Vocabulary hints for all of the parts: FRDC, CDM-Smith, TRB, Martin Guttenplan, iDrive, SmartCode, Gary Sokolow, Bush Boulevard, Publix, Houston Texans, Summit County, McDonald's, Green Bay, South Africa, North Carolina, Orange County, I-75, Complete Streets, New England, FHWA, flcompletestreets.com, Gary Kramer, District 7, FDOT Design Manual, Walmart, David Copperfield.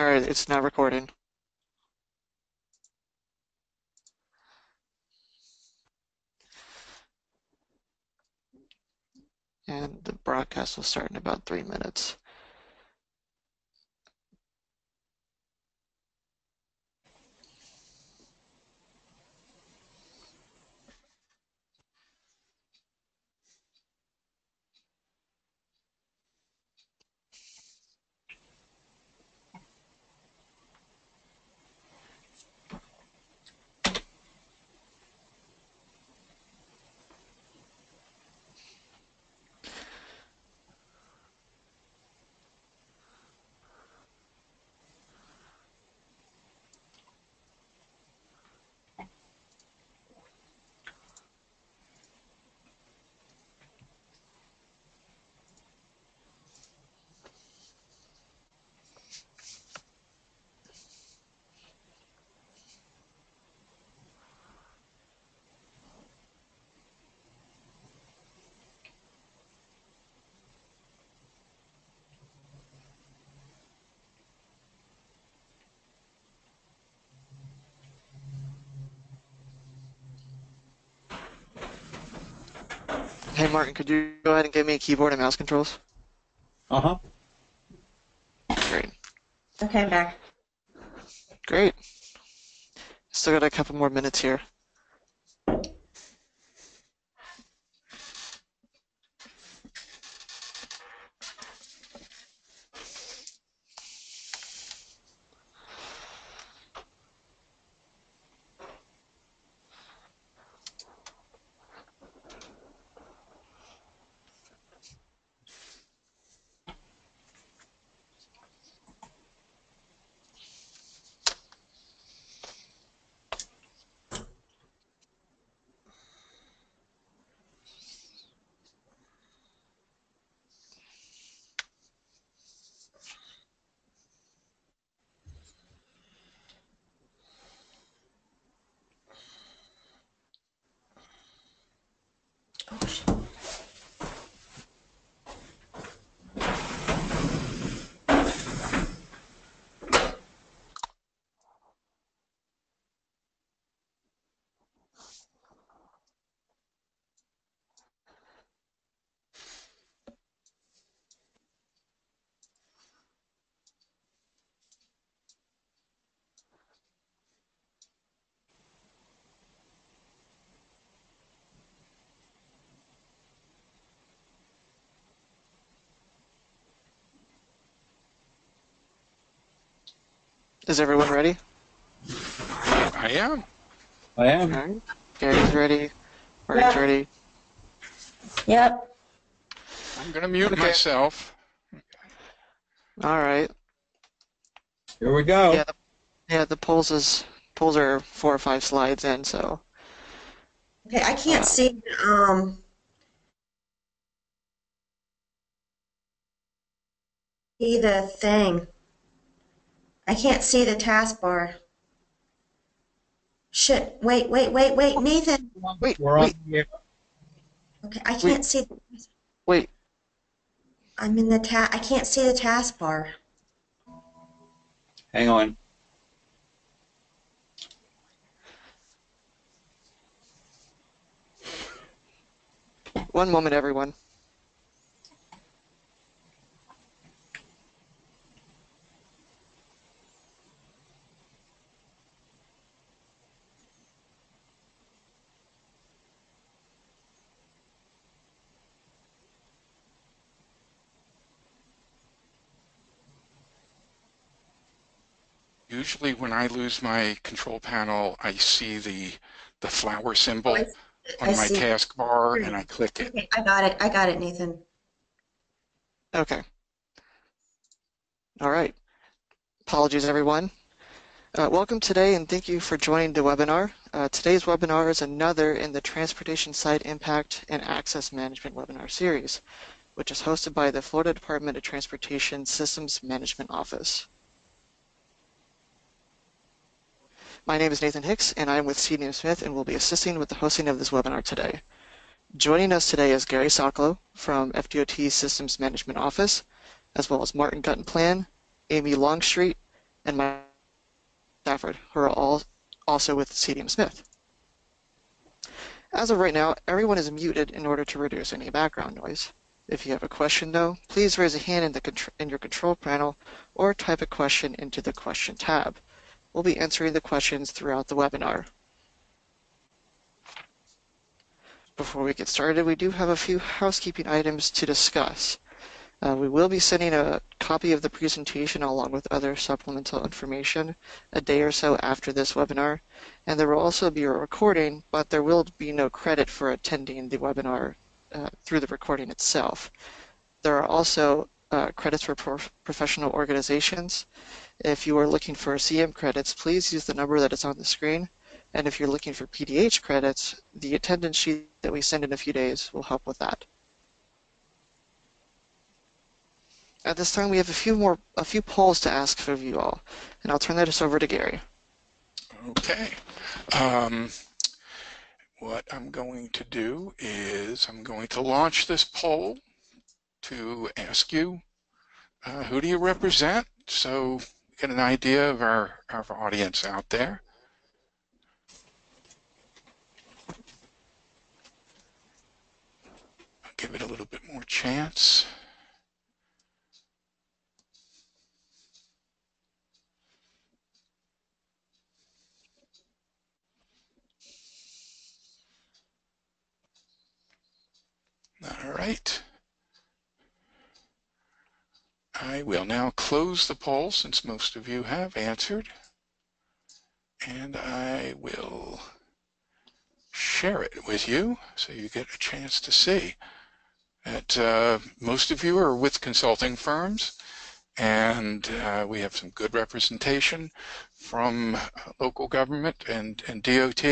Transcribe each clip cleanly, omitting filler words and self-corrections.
Or it's not recorded. And the broadcast will start in about 3 minutes. Hey, Martin, could you go ahead and give me a keyboard and mouse controls? Uh-huh. Great. Okay, I'm back. Great. Still got a couple more minutes here. Is everyone ready? I am. All right. Gary's ready. Martin's ready. Yep. I'm going to mute myself. All right. Here we go. Yeah, the polls are 4 or 5 slides in, so. Okay, I can't see. See the thing. I can't see the taskbar. Shit, wait, Nathan. Wait. Okay, I can't see. Wait. I'm in the I can't see the taskbar. Hang on. One moment, everyone. Usually when I lose my control panel, I see the flower symbol on my taskbar, and I click it. Okay, I got it, Nathan. Okay. All right. Apologies, everyone. Welcome today, and thank you for joining the webinar. Today's webinar is another in the Transportation Site Impact and Access Management webinar series, which is hosted by the Florida Department of Transportation Systems Management Office. My name is Nathan Hicks, and I am with CDM-Smith and will be assisting with the hosting of this webinar today. Joining us today is Gary Sokolow from FDOT Systems Management Office, as well as Martin Guttenplan, Amy Longstreet, and Michael Stafford, who are all also with CDM-Smith. As of right now, everyone is muted in order to reduce any background noise. If you have a question, though, please raise a hand in your control panel or type a question into the question tab. We'll be answering the questions throughout the webinar. Before we get started, we do have a few housekeeping items to discuss. We will be sending a copy of the presentation along with other supplemental information a day or so after this webinar, and there will also be a recording, but there will be no credit for attending the webinar through the recording itself. There are also credits for professional organizations. If you are looking for CM credits, please use the number that is on the screen, and if you're looking for PDH credits, the attendance sheet that we send in a few days will help with that. At this time, we have a few polls to ask of you all, and I'll turn this over to Gary. Okay. What I'm going to do is I'm going to launch this poll to ask you, who do you represent? So get an idea of our audience out there. I'll give it a little bit more chance. All right. I will now close the poll since most of you have answered, and I will share it with you so you get a chance to see that most of you are with consulting firms, and we have some good representation from local government and DOT,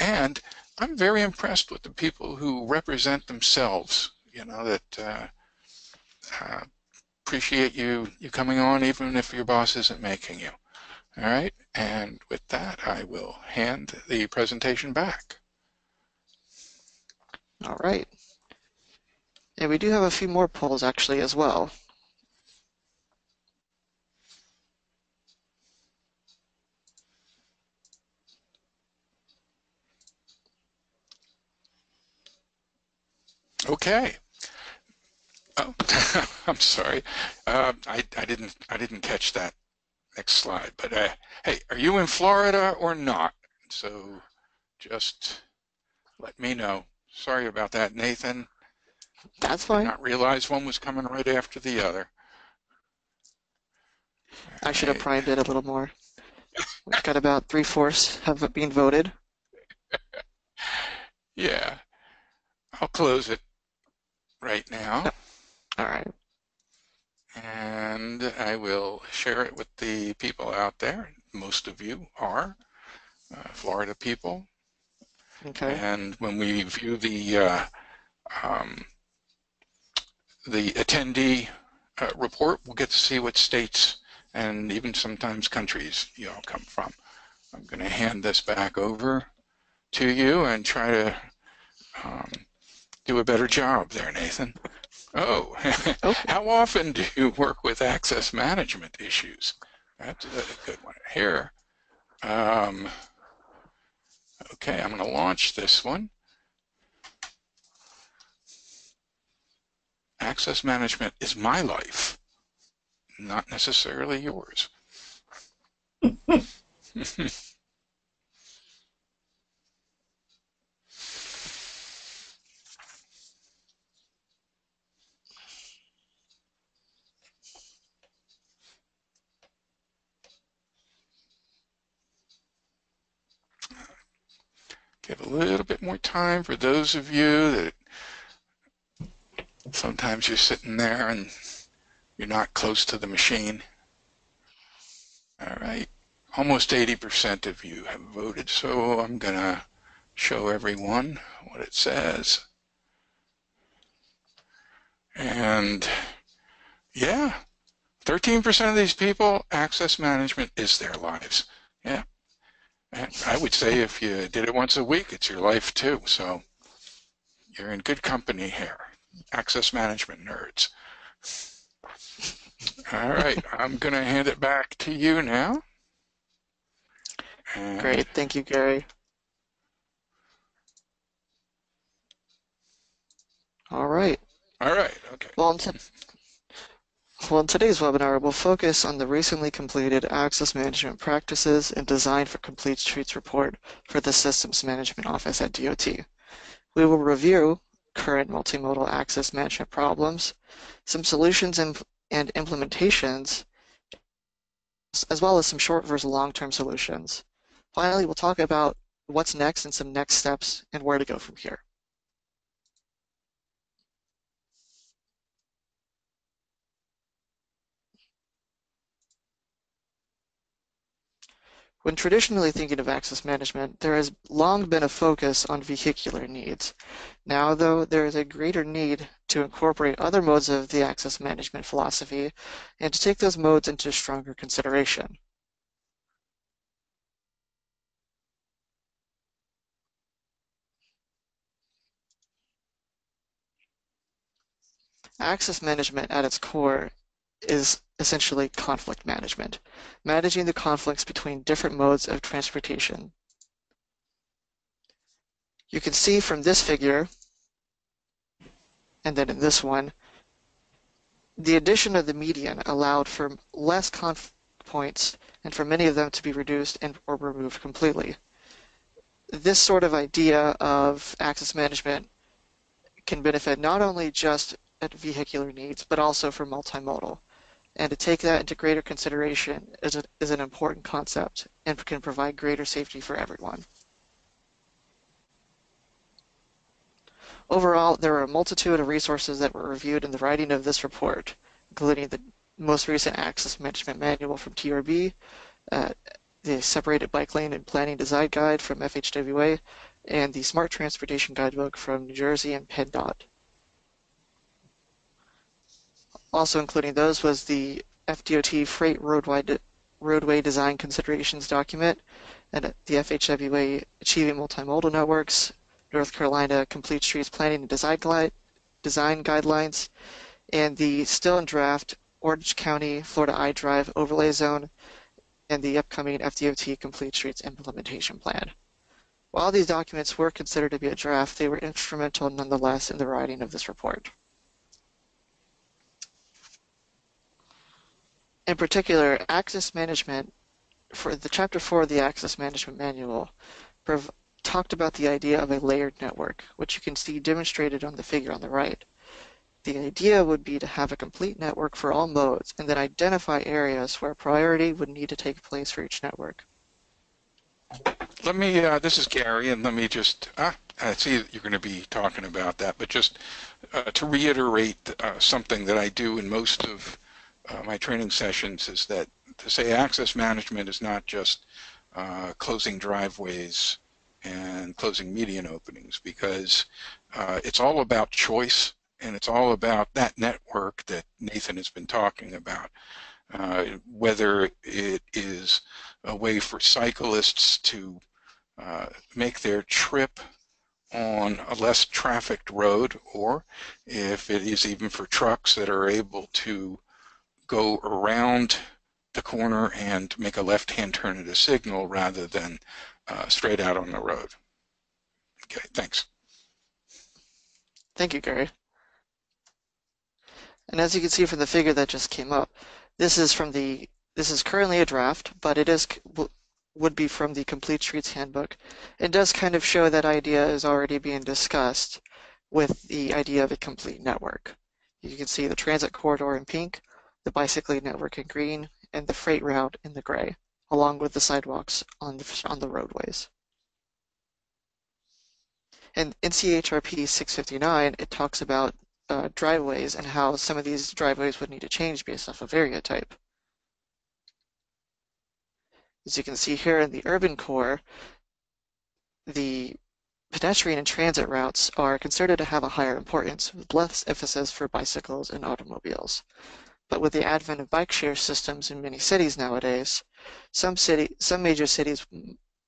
and I'm very impressed with the people who represent themselves, you know, that appreciate you coming on even if your boss isn't making you. All right, and with that, I will hand the presentation back. All right. And we do have a few more polls actually as well. Okay. Oh, I'm sorry. I didn't catch that next slide. But hey, are you in Florida or not? So just let me know. Sorry about that, Nathan. That's fine. I did not realize one was coming right after the other. All I should have primed it a little more. We've got about 3/4 have it being voted. Yeah. I'll close it right now. All right. And I will share it with the people out there. Most of you are Florida people. Okay. And when we view the attendee report, we'll get to see what states and even sometimes countries you all come from. I'm going to hand this back over to you and try to do a better job there, Nathan. Oh, okay. How often do you work with access management issues? That's a good one here. Okay, I'm going to launch this one. Access management is my life, not necessarily yours. Give a little bit more time for those of you that sometimes you're sitting there and you're not close to the machine. All right, almost 80% of you have voted, so I'm going to show everyone what it says. And yeah, 13% of these people, access management is their lives. Yeah. I would say if you did it once a week, it's your life too. So you're in good company here, access management nerds. All right, I'm going to hand it back to you now. And great, thank you, Gary. All right. All right, okay. Well, in today's webinar, we'll focus on the recently completed Access Management Practices and Design for Complete Streets report for the Systems Management Office at DOT. We will review current multimodal access management problems, some solutions and implementations, as well as some short versus long-term solutions. Finally, we'll talk about what's next and some next steps and where to go from here. When traditionally thinking of access management, there has long been a focus on vehicular needs. Now, though, there is a greater need to incorporate other modes of the access management philosophy and to take those modes into stronger consideration. Access management at its core is essentially conflict management, managing the conflicts between different modes of transportation. You can see from this figure, and then in this one, the addition of the median allowed for less conflict points and for many of them to be reduced and or removed completely. This sort of idea of access management can benefit not only just at vehicular needs, but also for multimodal. And to take that into greater consideration is an important concept and can provide greater safety for everyone. Overall, there are a multitude of resources that were reviewed in the writing of this report, including the most recent Access Management Manual from TRB, the Separated Bike Lane and Planning Design Guide from FHWA, and the Smart Transportation Guidebook from New Jersey and PennDOT. Also including those was the FDOT Freight Roadway Design Considerations document and the FHWA Achieving Multimodal Networks, North Carolina Complete Streets Planning and Design Guidelines, and the still in draft Orange County, Florida iDrive Overlay Zone, and the upcoming FDOT Complete Streets Implementation Plan. While these documents were considered to be a draft, they were instrumental nonetheless in the writing of this report. In particular, access management, for the Chapter 4 of the Access Management Manual, talked about the idea of a layered network, which you can see demonstrated on the figure on the right. The idea would be to have a complete network for all modes and then identify areas where priority would need to take place for each network. Let me, this is Gary, and let me just, I see that you're going to be talking about that, but just to reiterate something that I do in most of my training sessions is that to say access management is not just closing driveways and closing median openings, because it's all about choice and it's all about that network that Nathan has been talking about. Whether it is a way for cyclists to make their trip on a less trafficked road, or if it is even for trucks that are able to go around the corner and make a left-hand turn at a signal rather than straight out on the road. Okay, thanks. Thank you, Gary. And as you can see from the figure that just came up, this is currently a draft, but it would be from the Complete Streets Handbook. It does kind of show that idea is already being discussed with the idea of a complete network. You can see the transit corridor in pink, the bicycling network in green, and the freight route in the gray, along with the sidewalks on the roadways. And in NCHRP 659, it talks about driveways and how some of these driveways would need to change based off of area type. As you can see here in the urban core, the pedestrian and transit routes are considered to have a higher importance, with less emphasis for bicycles and automobiles. But with the advent of bike share systems in many cities nowadays, some major cities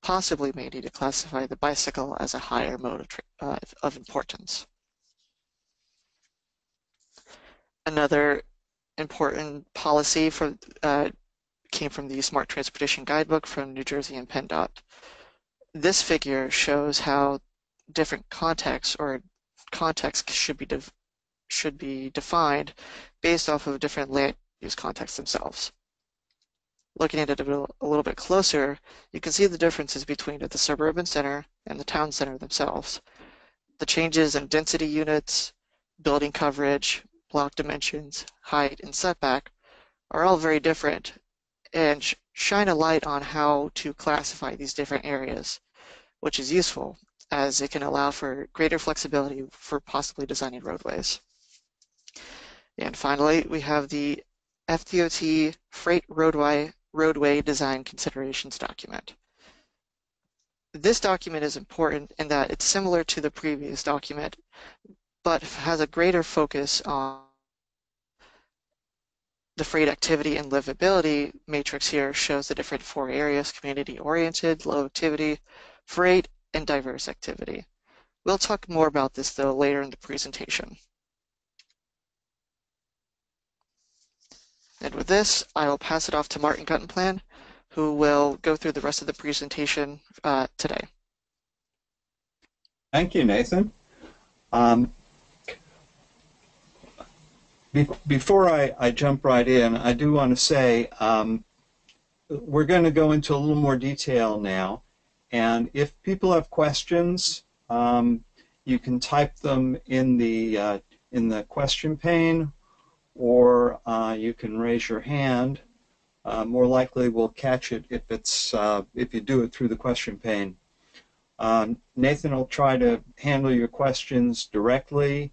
possibly may need to classify the bicycle as a higher mode of importance. Another important policy for came from the Smart Transportation Guidebook from New Jersey and PennDOT. This figure shows how different contexts or contexts should be defined based off of different land use contexts themselves. Looking at it a little bit closer, you can see the differences between the suburban center and the town center themselves. The changes in density units, building coverage, block dimensions, height, and setback are all very different and shine a light on how to classify these different areas, which is useful as it can allow for greater flexibility for possibly designing roadways. And finally, we have the FDOT Freight Roadway Design Considerations document. This document is important in that it's similar to the previous document, but has a greater focus on the freight activity and livability matrix. Here shows the different four areas: community-oriented, low activity, freight, and diverse activity. We'll talk more about this, though, later in the presentation. And with this, I will pass it off to Martin Guttenplan, who will go through the rest of the presentation today. Thank you, Nathan. Before I jump right in, I do want to say we're going to go into a little more detail now. And if people have questions, you can type them in the question pane, or you can raise your hand. More likely we'll catch it if it's if you do it through the question pane. Nathan will try to handle your questions directly,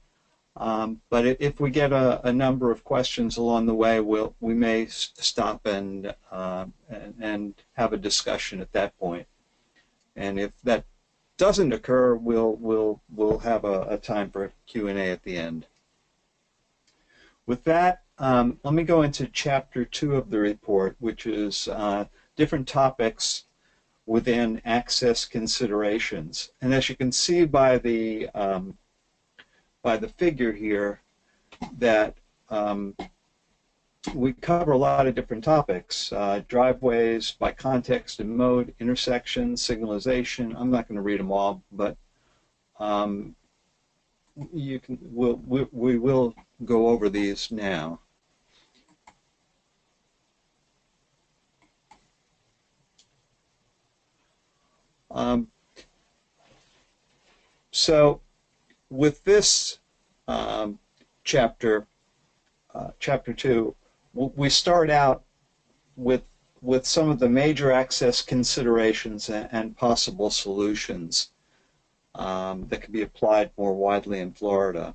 but if we get a number of questions along the way, we may stop and have a discussion at that point. And if that doesn't occur, we'll have a time for Q&A at the end. With that, let me go into Chapter 2 of the report, which is different topics within access considerations. And as you can see by the figure here, that we cover a lot of different topics: driveways by context and mode, intersections, signalization. I'm not going to read them all, but you can. We will go over these now. So, with this chapter 2, we start out with some of the major access considerations and possible solutions that can be applied more widely in Florida.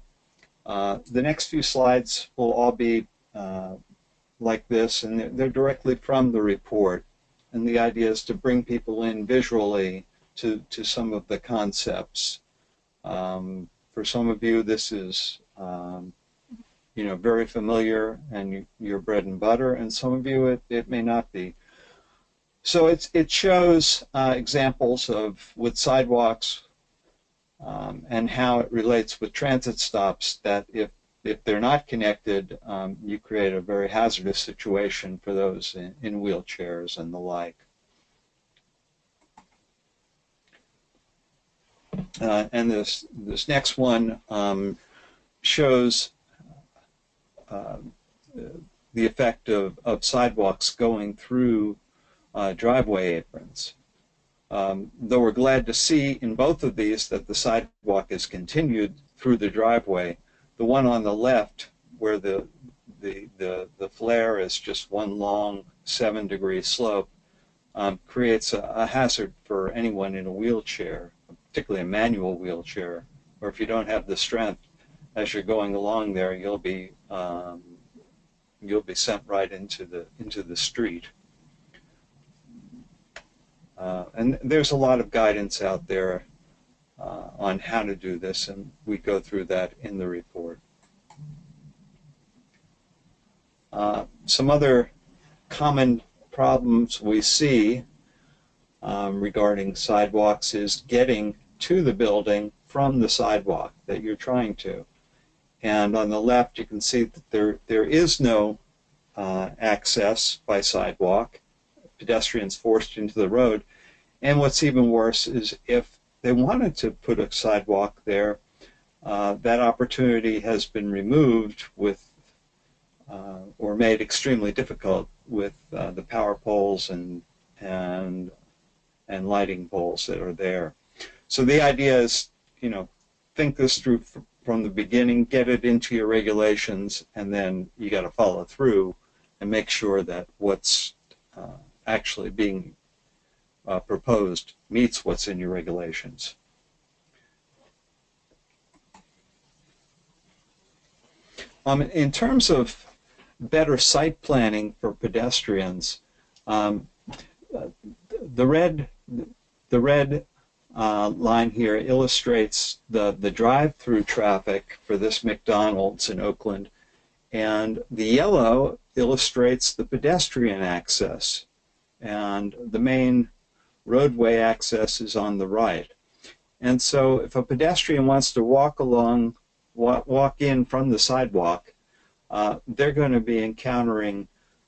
The next few slides will all be like this, and they're directly from the report. And the idea is to bring people in visually to some of the concepts. For some of you, this is you know, very familiar and your bread and butter, and some of you it may not be. So it shows examples of with sidewalks. And how it relates with transit stops, that if they're not connected, you create a very hazardous situation for those in wheelchairs and the like. And this next one shows the effect of sidewalks going through driveway aprons. Though we're glad to see in both of these that the sidewalk is continued through the driveway, the one on the left where the flare is just one long 7-degree slope creates a hazard for anyone in a wheelchair, particularly a manual wheelchair, or if you don't have the strength as you're going along there, you'll be sent right into the street. And there's a lot of guidance out there on how to do this, and we go through that in the report. Some other common problems we see regarding sidewalks is getting to the building from the sidewalk that you're trying to. And on the left, you can see that there is no access by sidewalk, pedestrians forced into the road. And what's even worse is if they wanted to put a sidewalk there, that opportunity has been removed with or made extremely difficult with the power poles and lighting poles that are there. So the idea is, you know, think this through from the beginning, get it into your regulations, and then you got to follow through and make sure that what's actually being proposed meets what's in your regulations. In terms of better site planning for pedestrians, the red line here illustrates the drive-through traffic for this McDonald's in Oakland, and the yellow illustrates the pedestrian access, and the main roadway access is on the right. And so if a pedestrian wants to walk in from the sidewalk, they're going to be encountering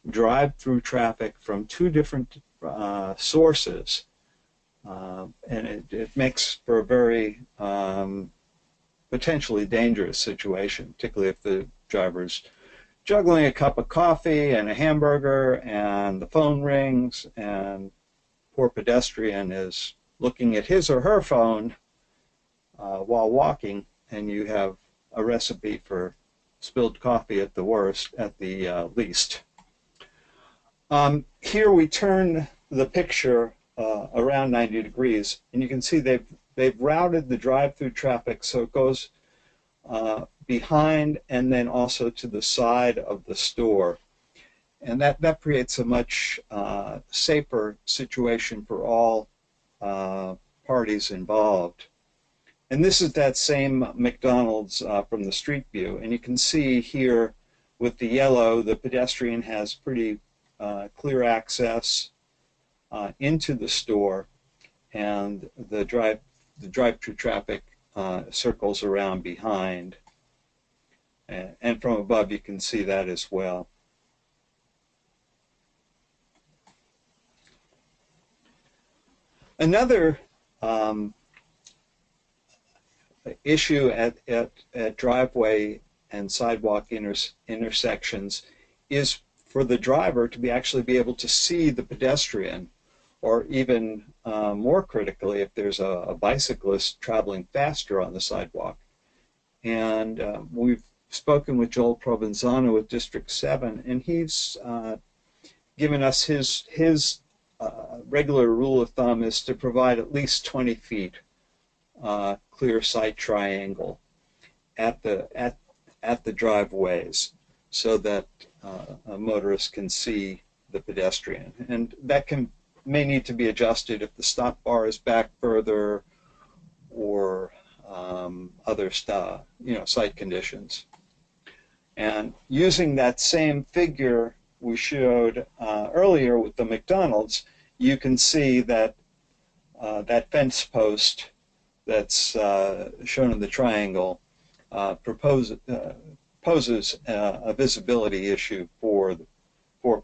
drive-through traffic from two different sources, and it makes for a very potentially dangerous situation, particularly if the driver's juggling a cup of coffee and a hamburger and the phone rings, and poor pedestrian is looking at his or her phone while walking, and you have a recipe for spilled coffee at the worst, at the least. Here we turn the picture around 90 degrees, and you can see they've routed the drive-through traffic so it goes behind and then also to the side of the store, and that creates a much safer situation for all parties involved. And this is that same McDonald's from the street view, and you can see here with the yellow the pedestrian has pretty clear access into the store, and the drive-through traffic circles around behind, and from above you can see that as well. Another issue at driveway and sidewalk intersections is for the driver to actually be able to see the pedestrian, or even more critically if there's a bicyclist traveling faster on the sidewalk. And we've spoken with Joel Provenzano with District 7, and he's given us his regular rule of thumb is to provide at least 20 feet clear sight triangle at the driveways, so that a motorist can see the pedestrian, and that may need to be adjusted if the stop bar is back further, or other stuff, you know, site conditions. And using that same figure we showed earlier with the McDonald's, you can see that that fence post that's shown in the triangle poses a visibility issue for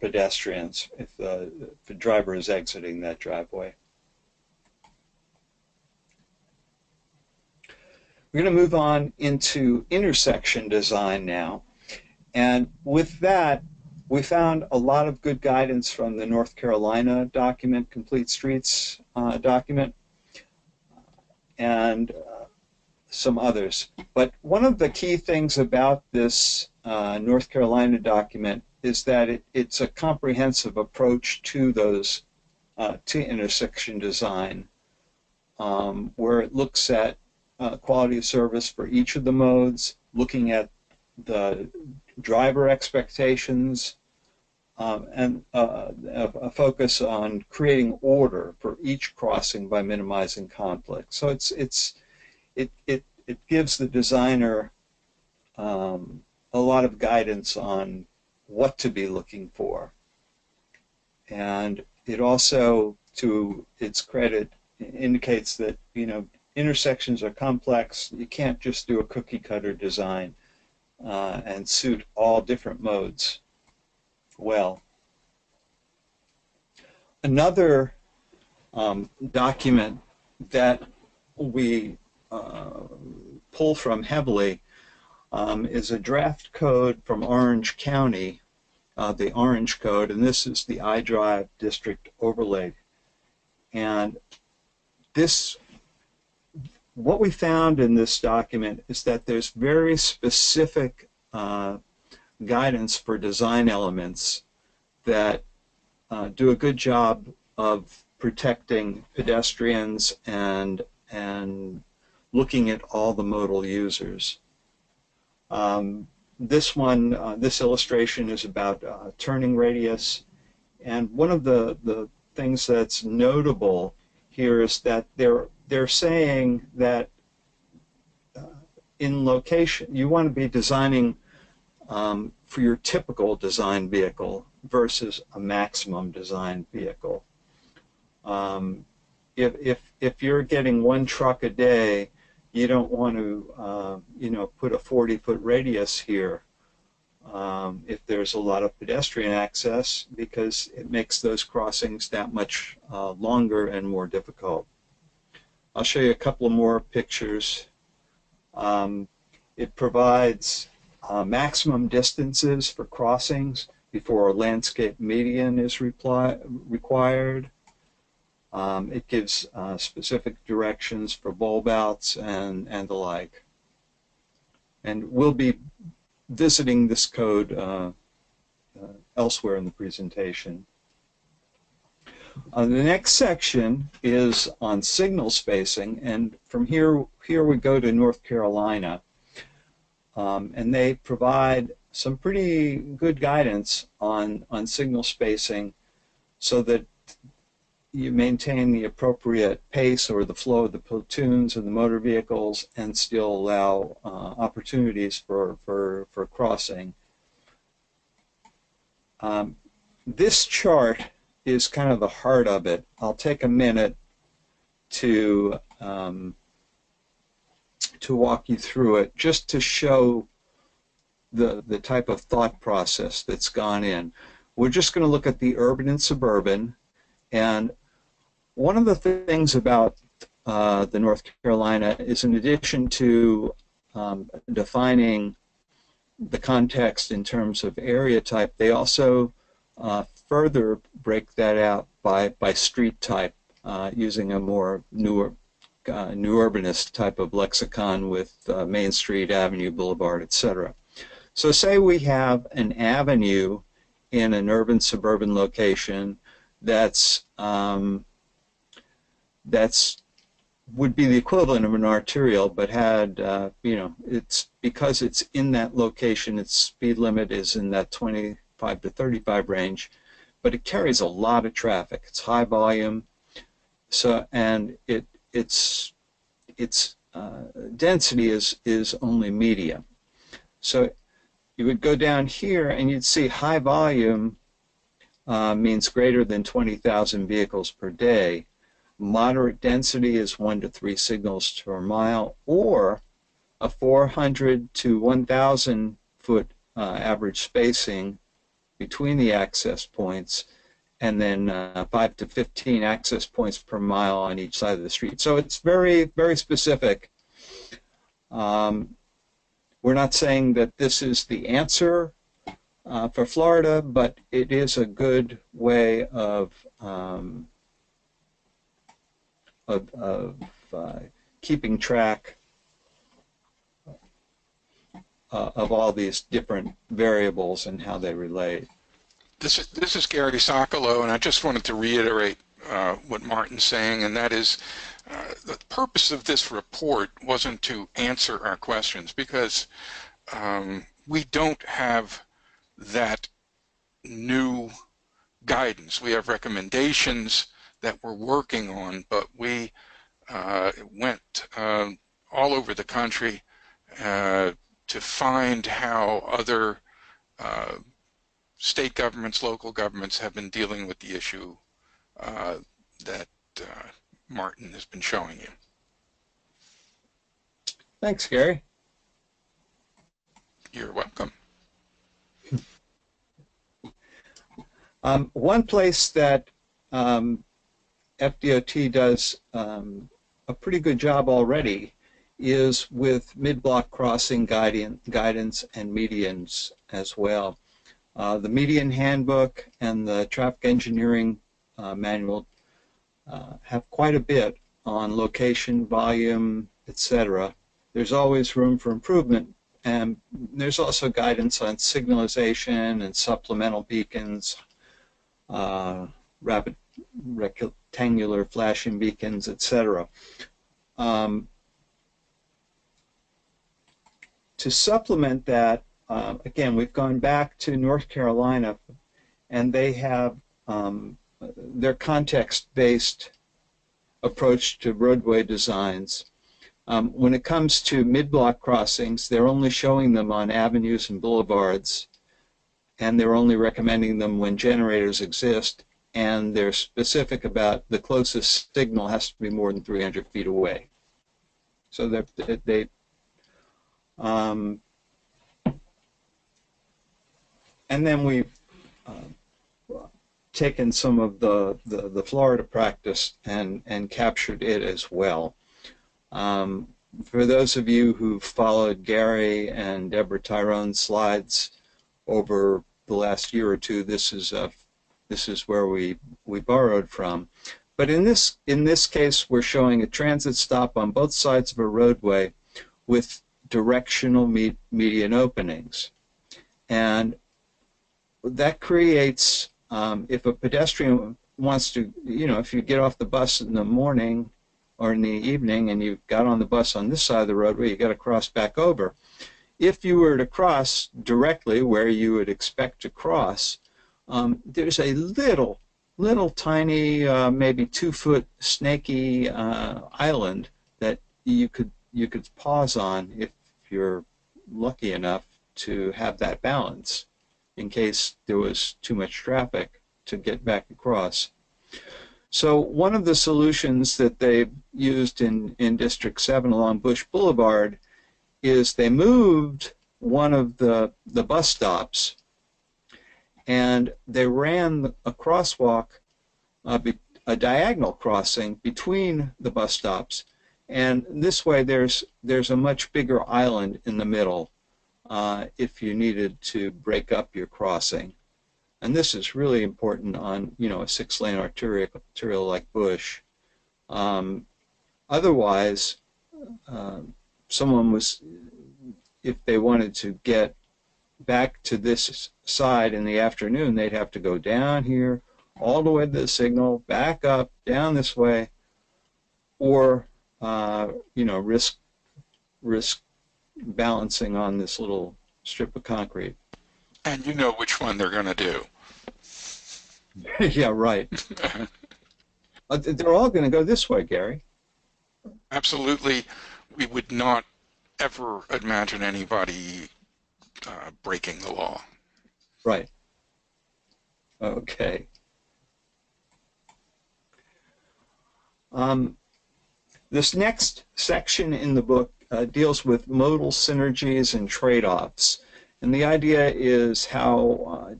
pedestrians if the driver is exiting that driveway. We're going to move on into intersection design now, and with that we found a lot of good guidance from the North Carolina document, Complete Streets document, and some others. But one of the key things about this North Carolina document is that it's a comprehensive approach to those to intersection design, where it looks at quality of service for each of the modes, looking at the driver expectations, and a focus on creating order for each crossing by minimizing conflict. So it gives the designer a lot of guidance on what to be looking for, and it also, to its credit, indicates that, you know, intersections are complex. You can't just do a cookie cutter design and suit all different modes. well. Another document that we pull from heavily is a draft code from Orange County, the Orange Code, and this is the iDrive District Overlay. And this, what we found in this document is that there's very specific guidance for design elements that do a good job of protecting pedestrians and looking at all the modal users. This one, this illustration is about turning radius, and one of the things that's notable here is that they're saying that in location you want to be designing for your typical design vehicle versus a maximum design vehicle. If you're getting one truck a day, you don't want to, you know, put a 40-foot radius here if there's a lot of pedestrian access, because it makes those crossings that much longer and more difficult. I'll show you a couple of more pictures. It provides maximum distances for crossings before a landscape median is required. It gives specific directions for bulb outs and the like. And we'll be visiting this code elsewhere in the presentation. The next section is on signal spacing, and from here we go to North Carolina. And they provide some pretty good guidance on signal spacing so that you maintain the appropriate pace or the flow of the platoons and the motor vehicles and still allow opportunities for crossing. This chart is kind of the heart of it. I'll take a minute to walk you through it just to show the type of thought process that's gone in. We're just going to look at the urban and suburban, and one of the things about the North Carolina is, in addition to defining the context in terms of area type, they also further break that out by street type using a more new urbanist type of lexicon with Main Street, Avenue, Boulevard, etc. So say we have an avenue in an urban suburban location that's would be the equivalent of an arterial, but had you know, it's because it's in that location, its speed limit is in that 25 to 35 range, but it carries a lot of traffic. It's high volume, so and its density is only medium. So you would go down here and you'd see high volume. Means greater than 20,000 vehicles per day. Moderate density is 1 to 3 signals per mile, or a 400 to 1,000 foot average spacing between the access points, and then 5 to 15 access points per mile on each side of the street. So it's very, very specific. We're not saying that this is the answer for Florida, but it is a good way of keeping track of all these different variables and how they relate. This is Gary Sokolow, and I just wanted to reiterate what Martin's saying, and that is the purpose of this report wasn't to answer our questions, because we don't have that new guidance. We have recommendations that we're working on, but we went all over the country to find how other state governments, local governments have been dealing with the issue that Martin has been showing you. Thanks, Gary. You're welcome. One place that FDOT does a pretty good job already is with mid-block crossing guidance and medians as well. The median handbook and the traffic engineering manual have quite a bit on location, volume, etc. There's always room for improvement, and there's also guidance on signalization and supplemental beacons, rapid rectangular flashing beacons, etc. To supplement that, again, we've gone back to North Carolina, and they have their context-based approach to roadway designs. When it comes to mid-block crossings, they're only showing them on avenues and boulevards, and they're only recommending them when generators exist, and they're specific about the closest signal has to be more than 300 feet away. So and then we've taken some of the Florida practice and captured it as well. For those of you who've followed Gary and Deborah Tyrone's slides over the last year or two, this is where we borrowed from. But in this case, we're showing a transit stop on both sides of a roadway with directional median openings, and that creates if a pedestrian wants to, if you get off the bus in the morning or in the evening and you've got on the bus on this side of the roadway, you've got to cross back over. If you were to cross directly where you would expect to cross, there's a little tiny, maybe 2-foot snaky island that you could pause on if you're lucky enough to have that balance in case there was too much traffic to get back across. So one of the solutions that they've used in District 7 along Bush Boulevard is they moved one of the bus stops, and they ran a crosswalk, a diagonal crossing between the bus stops, and this way there's a much bigger island in the middle if you needed to break up your crossing. And this is really important on a 6-lane arterial like Bush. Otherwise, someone was, if they wanted to get back to this side in the afternoon, they'd have to go down here, all the way to the signal, back up, down this way, or risk balancing on this little strip of concrete. And you know which one they're going to do. Yeah, right. They're all going to go this way, Gary. Absolutely. We would not ever imagine anybody breaking the law. Right. Okay. This next section in the book deals with modal synergies and trade-offs. And the idea is how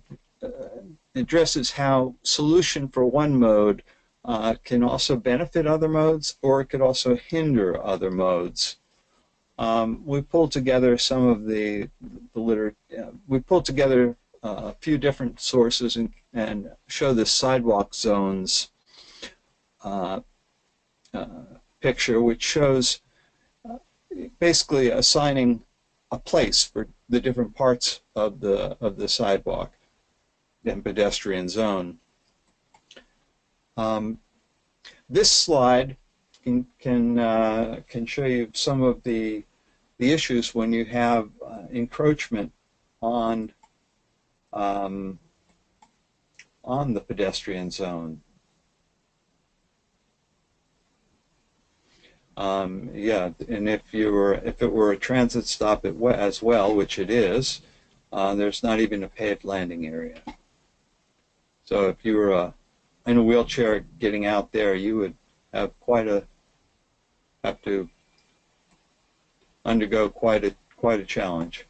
addresses how solution for one mode can also benefit other modes, or it could also hinder other modes. We pulled together some of the literature. We pulled together a few different sources and show the sidewalk zones picture, which shows basically assigning a place for the different parts of the sidewalk and pedestrian zone. This slide can show you some of the issues when you have encroachment on the pedestrian zone. Yeah, and if it were a transit stop as well, which it is, there's not even a paved landing area. So if you were in a wheelchair getting out there, you would have undergo quite a challenge.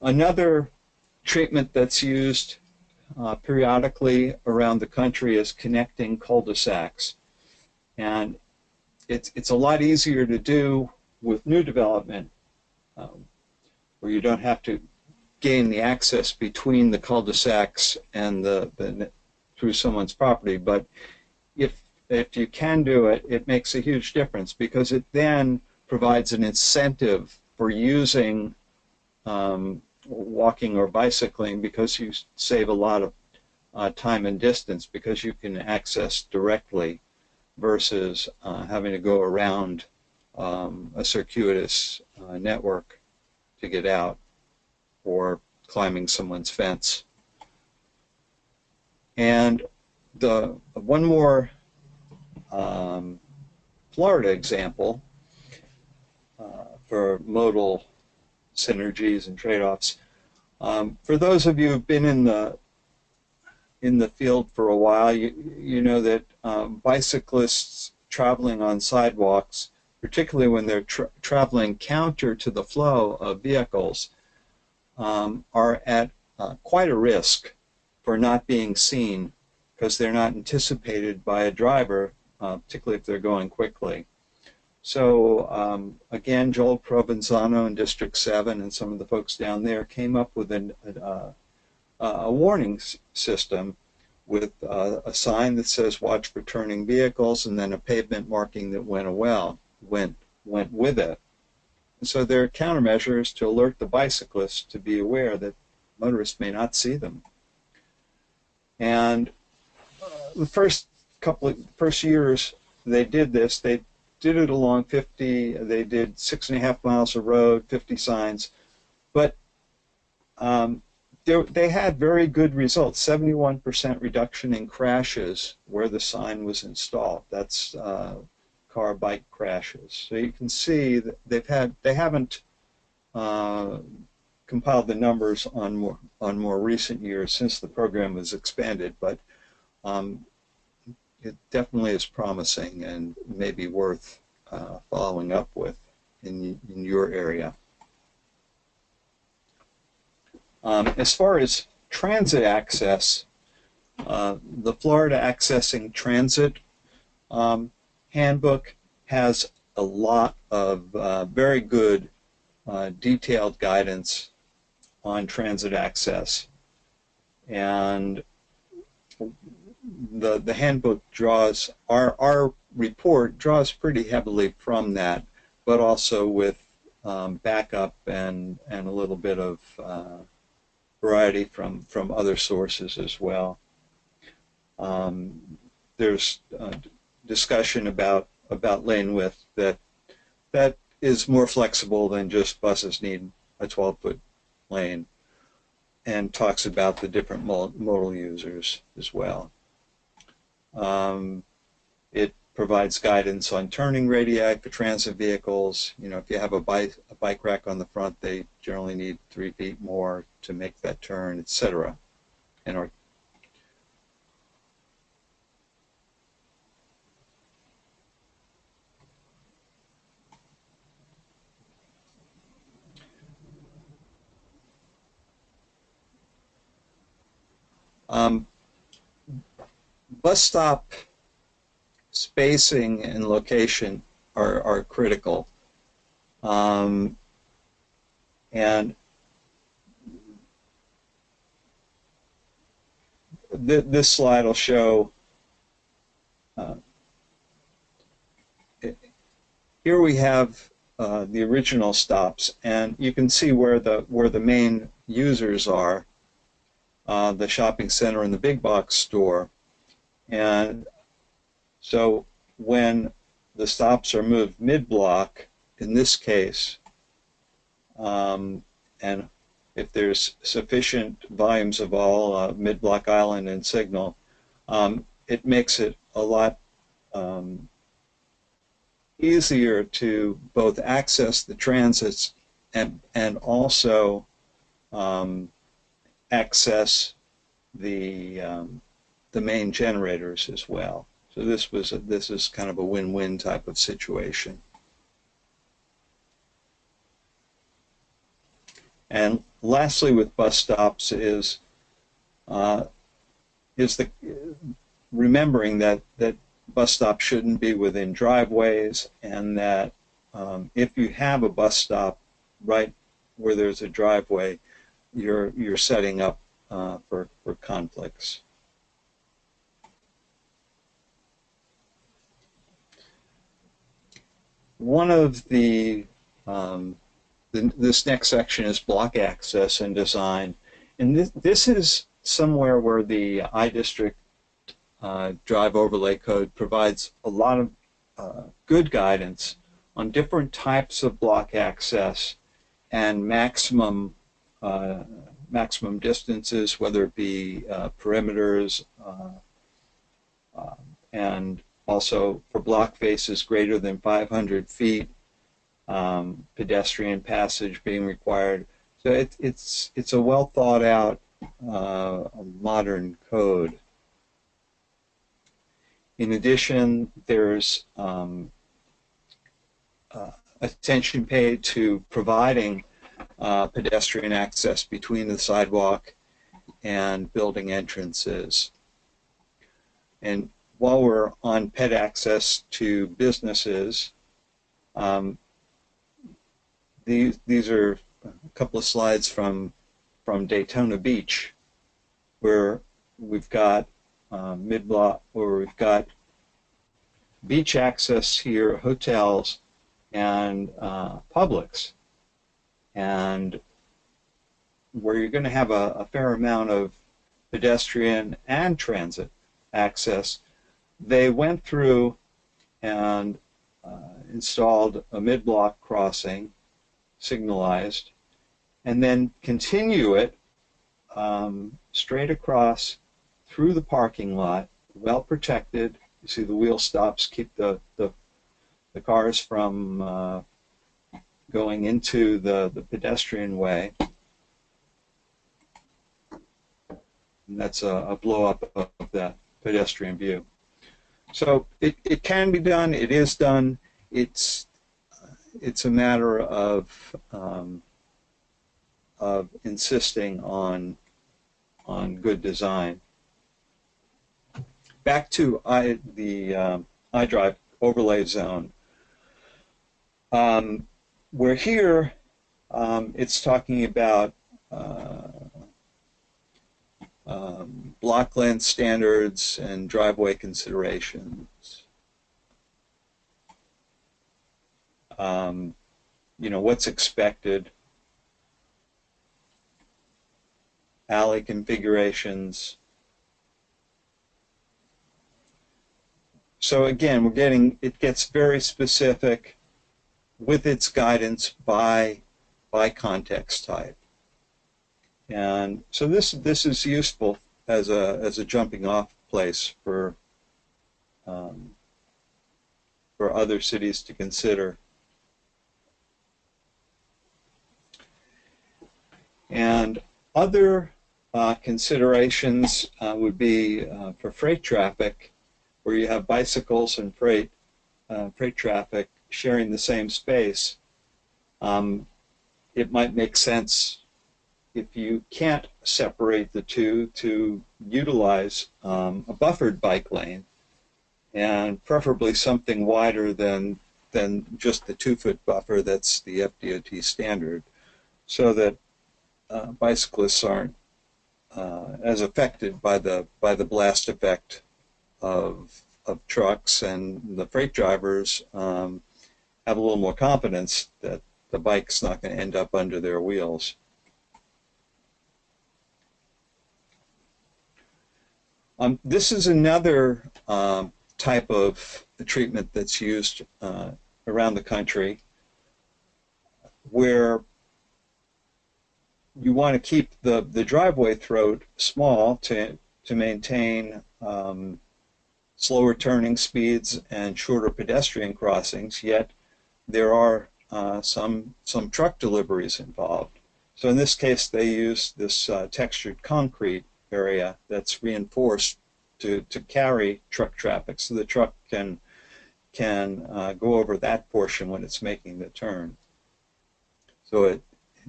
Another treatment that's used periodically around the country is connecting cul-de-sacs, and it's a lot easier to do with new development where you don't have to gain the access between the cul-de-sacs and the through someone's property. But if you can do it, it makes a huge difference, because it then provides an incentive for using walking or bicycling, because you save a lot of time and distance because you can access directly versus having to go around a circuitous network to get out, or climbing someone's fence. And the one more Florida example for modal synergies and trade-offs. For those of you who've been in the field for a while, you know that bicyclists traveling on sidewalks, particularly when they're traveling counter to the flow of vehicles, are at quite a risk for not being seen, because they're not anticipated by a driver, particularly if they're going quickly. So again, Joel Provenzano in District 7 and some of the folks down there came up with a warning system with a sign that says "Watch for turning vehicles," and then a pavement marking that went with it. And so there are countermeasures to alert the bicyclists to be aware that motorists may not see them. And the first years they did this, they did it along 50, they did 6.5 miles of road, 50 signs, but they had very good results, 71% reduction in crashes where the sign was installed. That's car, bike crashes. So you can see that they haven't compiled the numbers on more recent years since the program was expanded, but it definitely is promising and maybe worth following up with in your area. As far as transit access, the Florida Accessing Transit handbook has a lot of very good detailed guidance on transit access, and the handbook draws, our report draws pretty heavily from that, but also with backup and a little bit of variety from other sources as well. There's discussion about lane width that is more flexible than just buses need a 12-foot lane, and talks about the different modal users as well. It provides guidance on turning radii for transit vehicles. You know, if you have a bike rack on the front, they generally need 3 feet more to make that turn, etc. And bus stop spacing and location are critical, and this slide will show. Here we have the original stops, and you can see where the main users are, the shopping center and the big box store. And so when the stops are moved mid-block, in this case, and if there's sufficient volumes of all mid-block island and signal, it makes it a lot easier to both access the transits and also access the main generators as well. So this is kind of a win-win type of situation. And Lastly, with bus stops is remembering that bus stops shouldn't be within driveways, and that if you have a bus stop right where there's a driveway, you're setting up for conflicts. One of this next section is block access and design, and this is somewhere where the iDistrict Drive Overlay Code provides a lot of good guidance on different types of block access and maximum distances, whether it be perimeters and also for block faces greater than 500 feet, pedestrian passage being required. So it's a well thought out modern code. In addition, there's attention paid to providing pedestrian access between the sidewalk and building entrances. And while we're on ped access to businesses, these are a couple of slides from Daytona Beach, where we've got mid-block, where we've got beach access here, hotels, and Publix, and where you're going to have a fair amount of pedestrian and transit access. They went through and installed a mid-block crossing, signalized, and then continue it straight across through the parking lot, well protected. You see the wheel stops keep the cars from going into the pedestrian way. And that's a blow up of that pedestrian view. So it can be done. It is done. It's a matter of insisting on good design. Back to the iDrive overlay zone, where here it's talking about block length standards and driveway considerations. You know, what's expected, alley configurations. So again, it gets very specific with its guidance by context type. And so this is useful as a jumping off place for other cities to consider. And other considerations would be for freight traffic, where you have bicycles and freight traffic sharing the same space. It might make sense, if you can't separate the two, to utilize a buffered bike lane, and preferably something wider than just the 2-foot buffer that's the FDOT standard, so that bicyclists aren't as affected by the blast effect of trucks, and the freight drivers have a little more confidence that the bike's not going to end up under their wheels. This is another type of treatment that's used around the country, where you want to keep the driveway throat small to maintain slower turning speeds and shorter pedestrian crossings, yet there are some truck deliveries involved. So in this case, they use this textured concrete area that's reinforced to carry truck traffic, so the truck can go over that portion when it's making the turn. So it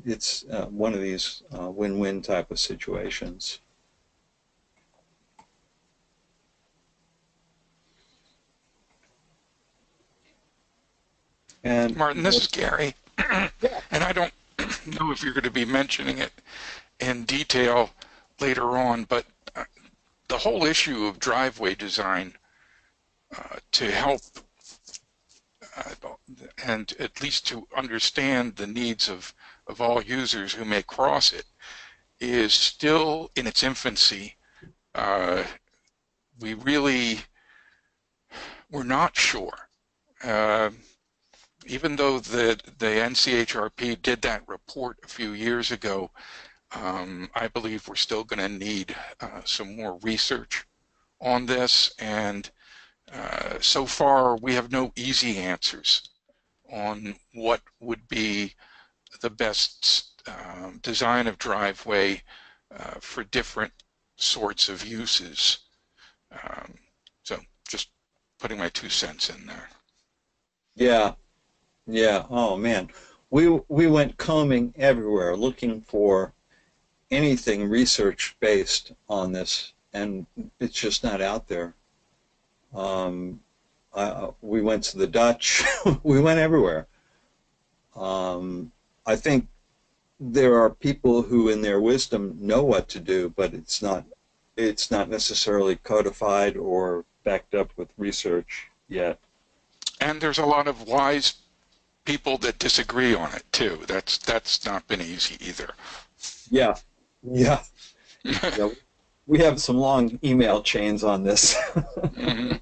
it's one of these win-win type of situations. And Martin, this is Gary, yeah. And I don't know if you're going to be mentioning it in detail later on, but the whole issue of driveway design to help and at least to understand the needs of all users who may cross it is still in its infancy. We're not sure. Even though the NCHRP did that report a few years ago, I believe we're still going to need some more research on this, and so far we have no easy answers on what would be the best design of driveway for different sorts of uses. So just putting my 2 cents in there. Yeah. Yeah, oh man, we went combing everywhere looking for anything research based on this, and it's just not out there. We went to the Dutch, we went everywhere. I think there are people who in their wisdom know what to do, but it's not necessarily codified or backed up with research yet. And there's a lot of wise people that disagree on it too. That's not been easy either. Yeah, yeah. Yeah. We have some long email chains on this. Mm-hmm.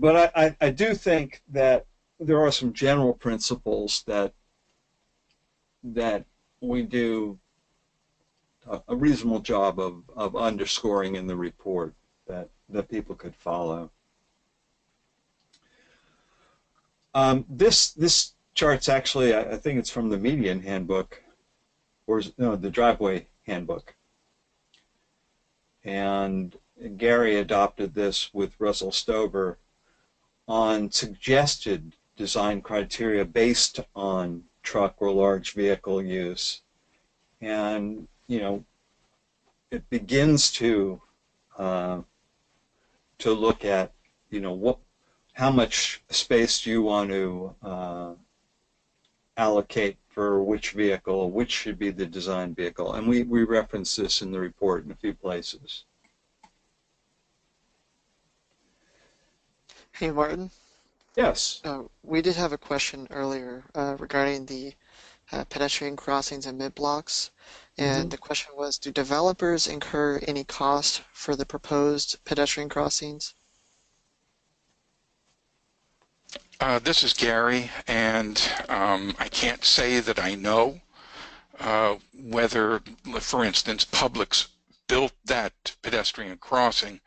But I do think that there are some general principles that we do a reasonable job of underscoring in the report that people could follow. This chart's actually, I think it's from the median handbook, or no, the driveway handbook. And Gary adopted this with Russell Stover on suggested design criteria based on truck or large vehicle use. And, you know, it begins to look at, you know, how much space do you want to allocate for which vehicle, which should be the design vehicle. And we reference this in the report in a few places. Hey, Martin. Yes. We did have a question earlier regarding the pedestrian crossings and mid-blocks. And mm-hmm. The question was, do developers incur any cost for the proposed pedestrian crossings? This is Gary, and I can't say that I know whether, for instance, Publix built that pedestrian crossing,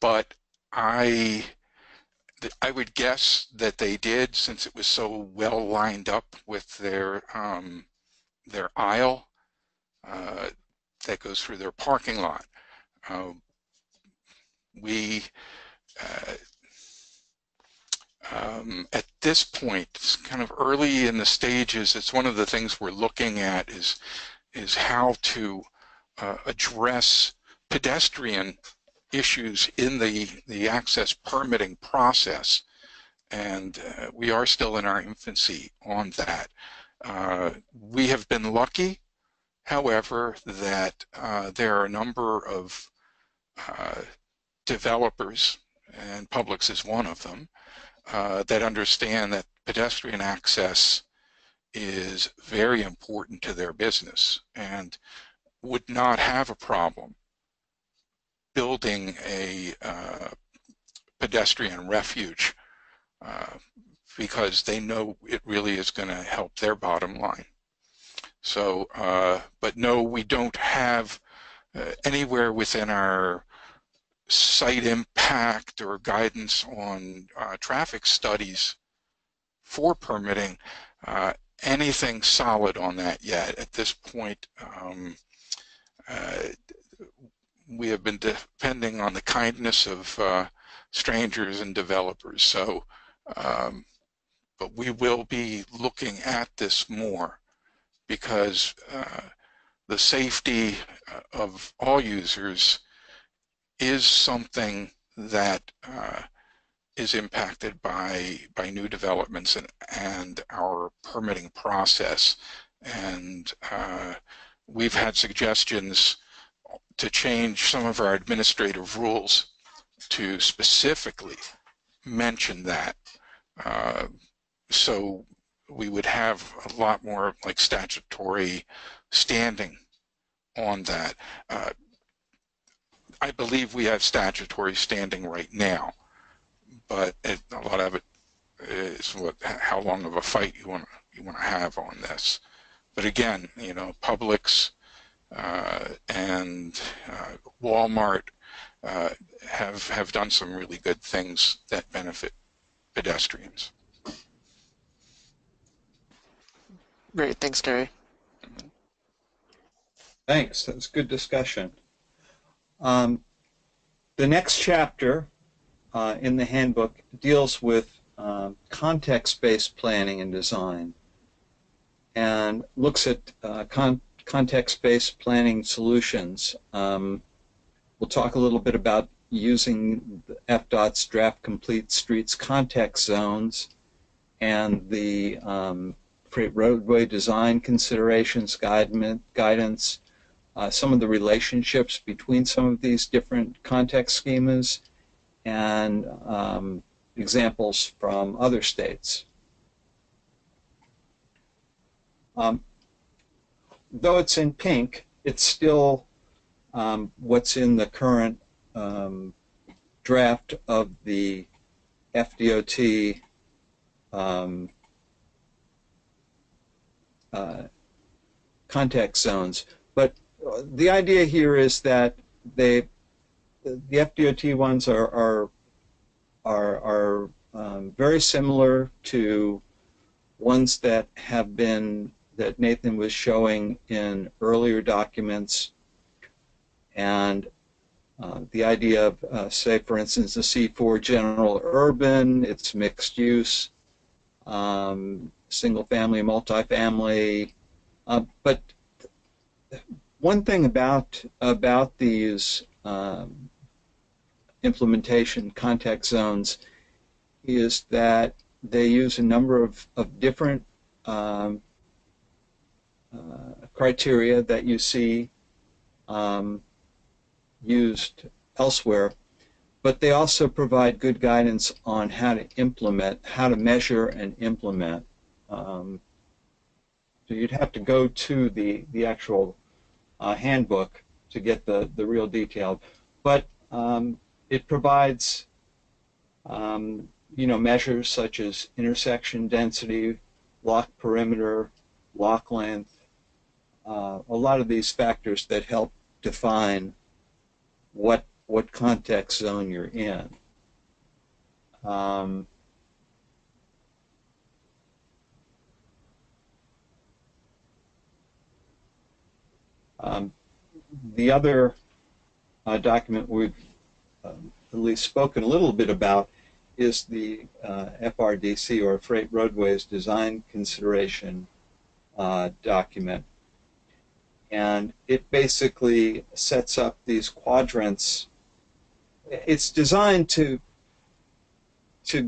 but I would guess that they did, since it was so well lined up with their aisle that goes through their parking lot. At this point, it's kind of early in the stages. It's one of the things we're looking at is how to address pedestrian issues in the access permitting process, and we are still in our infancy on that. We have been lucky, however, that there are a number of developers, and Publix is one of them, that understand that pedestrian access is very important to their business and would not have a problem building a pedestrian refuge because they know it really is going to help their bottom line. So, but no, we don't have anywhere within our site impact or guidance on traffic studies for permitting, anything solid on that yet. At this point, we have been depending on the kindness of strangers and developers. So but we will be looking at this more because the safety of all users is something that is impacted by new developments and our permitting process. And we've had suggestions to change some of our administrative rules to specifically mention that. So we would have a lot more like statutory standing on that. I believe we have statutory standing right now, but a lot of it is how long of a fight you want to have on this. But again, you know, Publix and Walmart have done some really good things that benefit pedestrians. Great, thanks, Gary. Thanks. That was a good discussion. The next chapter in the handbook deals with context-based planning and design, and looks at context-based planning solutions. We'll talk a little bit about using the FDOT's Draft Complete Streets context zones and the freight roadway design considerations guidance, some of the relationships between some of these different context schemas, and examples from other states. Though it's in pink, it's still what's in the current draft of the FDOT context zones. But the idea here is that the FDOT ones are very similar to ones that have been that Nathan was showing in earlier documents. And the idea of, say, for instance, the C4 general urban, it's mixed use, single family, multifamily. But one thing about these implementation context zones is that they use a number of different criteria that you see used elsewhere, but they also provide good guidance on how to measure and implement. So you'd have to go to the actual handbook to get the real detail, but it provides you know, measures such as intersection density, block perimeter, block length, a lot of these factors that help define what context zone you're in. The other document we've at least spoken a little bit about is the FRDC, or Freight Roadways Design Consideration document. And it basically sets up these quadrants. It's designed to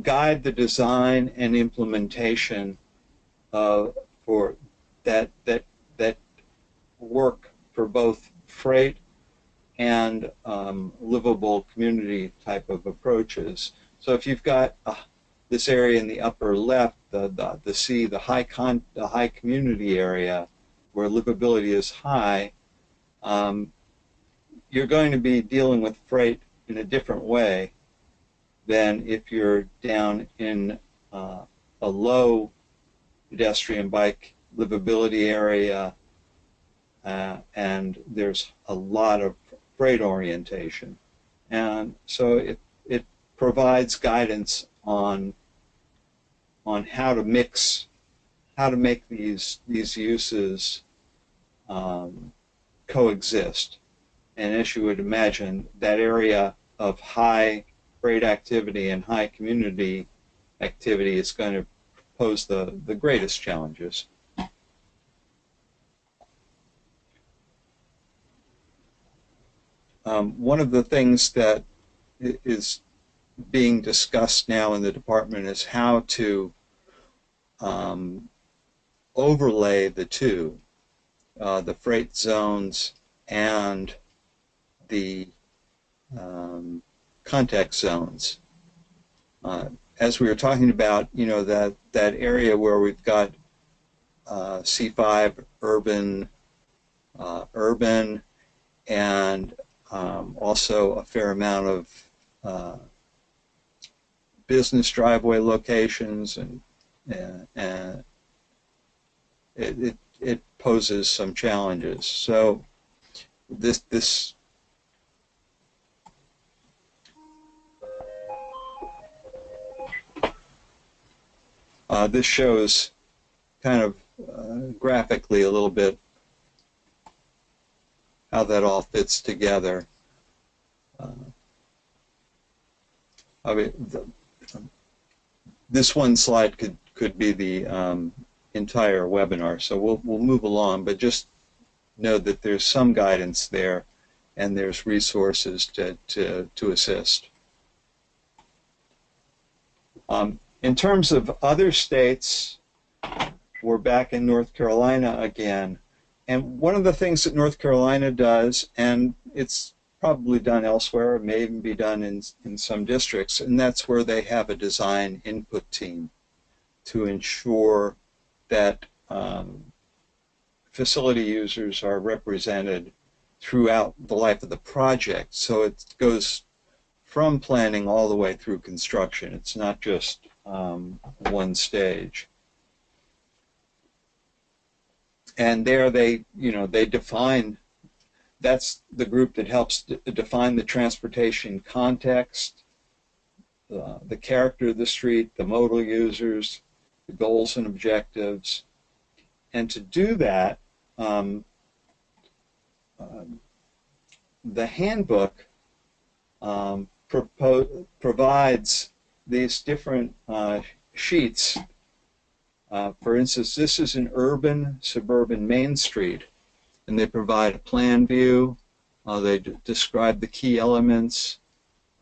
guide the design and implementation for that work for both freight and livable community type of approaches. So if you've got this area in the upper left, the C, the high community area, where livability is high, you're going to be dealing with freight in a different way than if you're down in a low pedestrian bike livability area and there's a lot of freight orientation. And so it provides guidance on how to mix, how to make these uses coexist. And as you would imagine, that area of high freight activity and high community activity is going to pose the greatest challenges. One of the things that is being discussed now in the department is how to overlay the two, the freight zones and the contact zones. As we were talking about, you know, that area where we've got C5 urban, and also a fair amount of business driveway locations, and it poses some challenges. So this this shows kind of graphically a little bit how that all fits together. I mean, this one slide could be the entire webinar, so we'll move along, but just know that there's some guidance there, and there's resources to assist. In terms of other states, we're back in North Carolina again. And one of the things that North Carolina does, and it's probably done elsewhere, it may even be done in some districts, and that's where they have a design input team to ensure that facility users are represented throughout the life of the project. So it goes from planning all the way through construction. It's not just one stage. And there they, you know, they define, that's the group that helps define the transportation context, the character of the street, the modal users, the goals and objectives. And to do that, the handbook provides these different sheets. For instance, this is an urban, suburban main street, and they provide a plan view, they describe the key elements,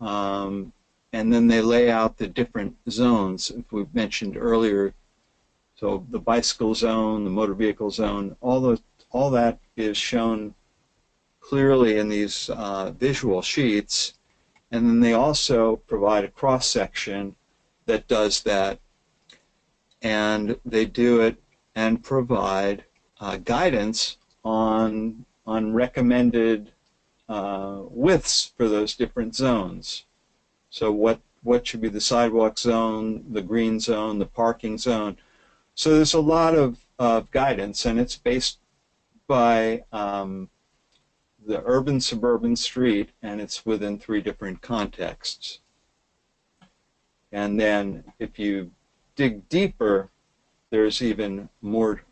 and then they lay out the different zones, if we've mentioned earlier. So the bicycle zone, the motor vehicle zone, all that is shown clearly in these visual sheets, and then they also provide a cross-section that does that. And they do it and provide guidance on recommended widths for those different zones. So what should be the sidewalk zone, the green zone, the parking zone. So there's a lot of guidance, and it's based by the urban suburban street, and it's within 3 different contexts. And then if you dig deeper, there's even more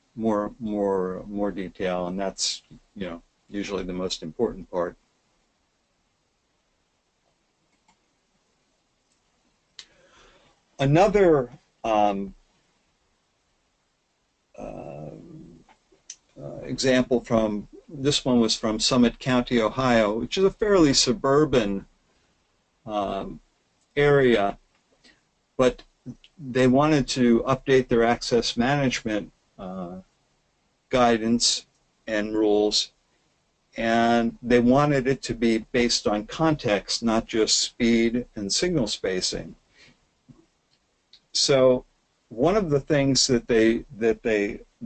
detail, and that's, you know, usually the most important part. Another example from this one was from Summit County, Ohio, which is a fairly suburban area, but they wanted to update their access management guidance and rules, and they wanted it to be based on context, not just speed and signal spacing. So one of the things that they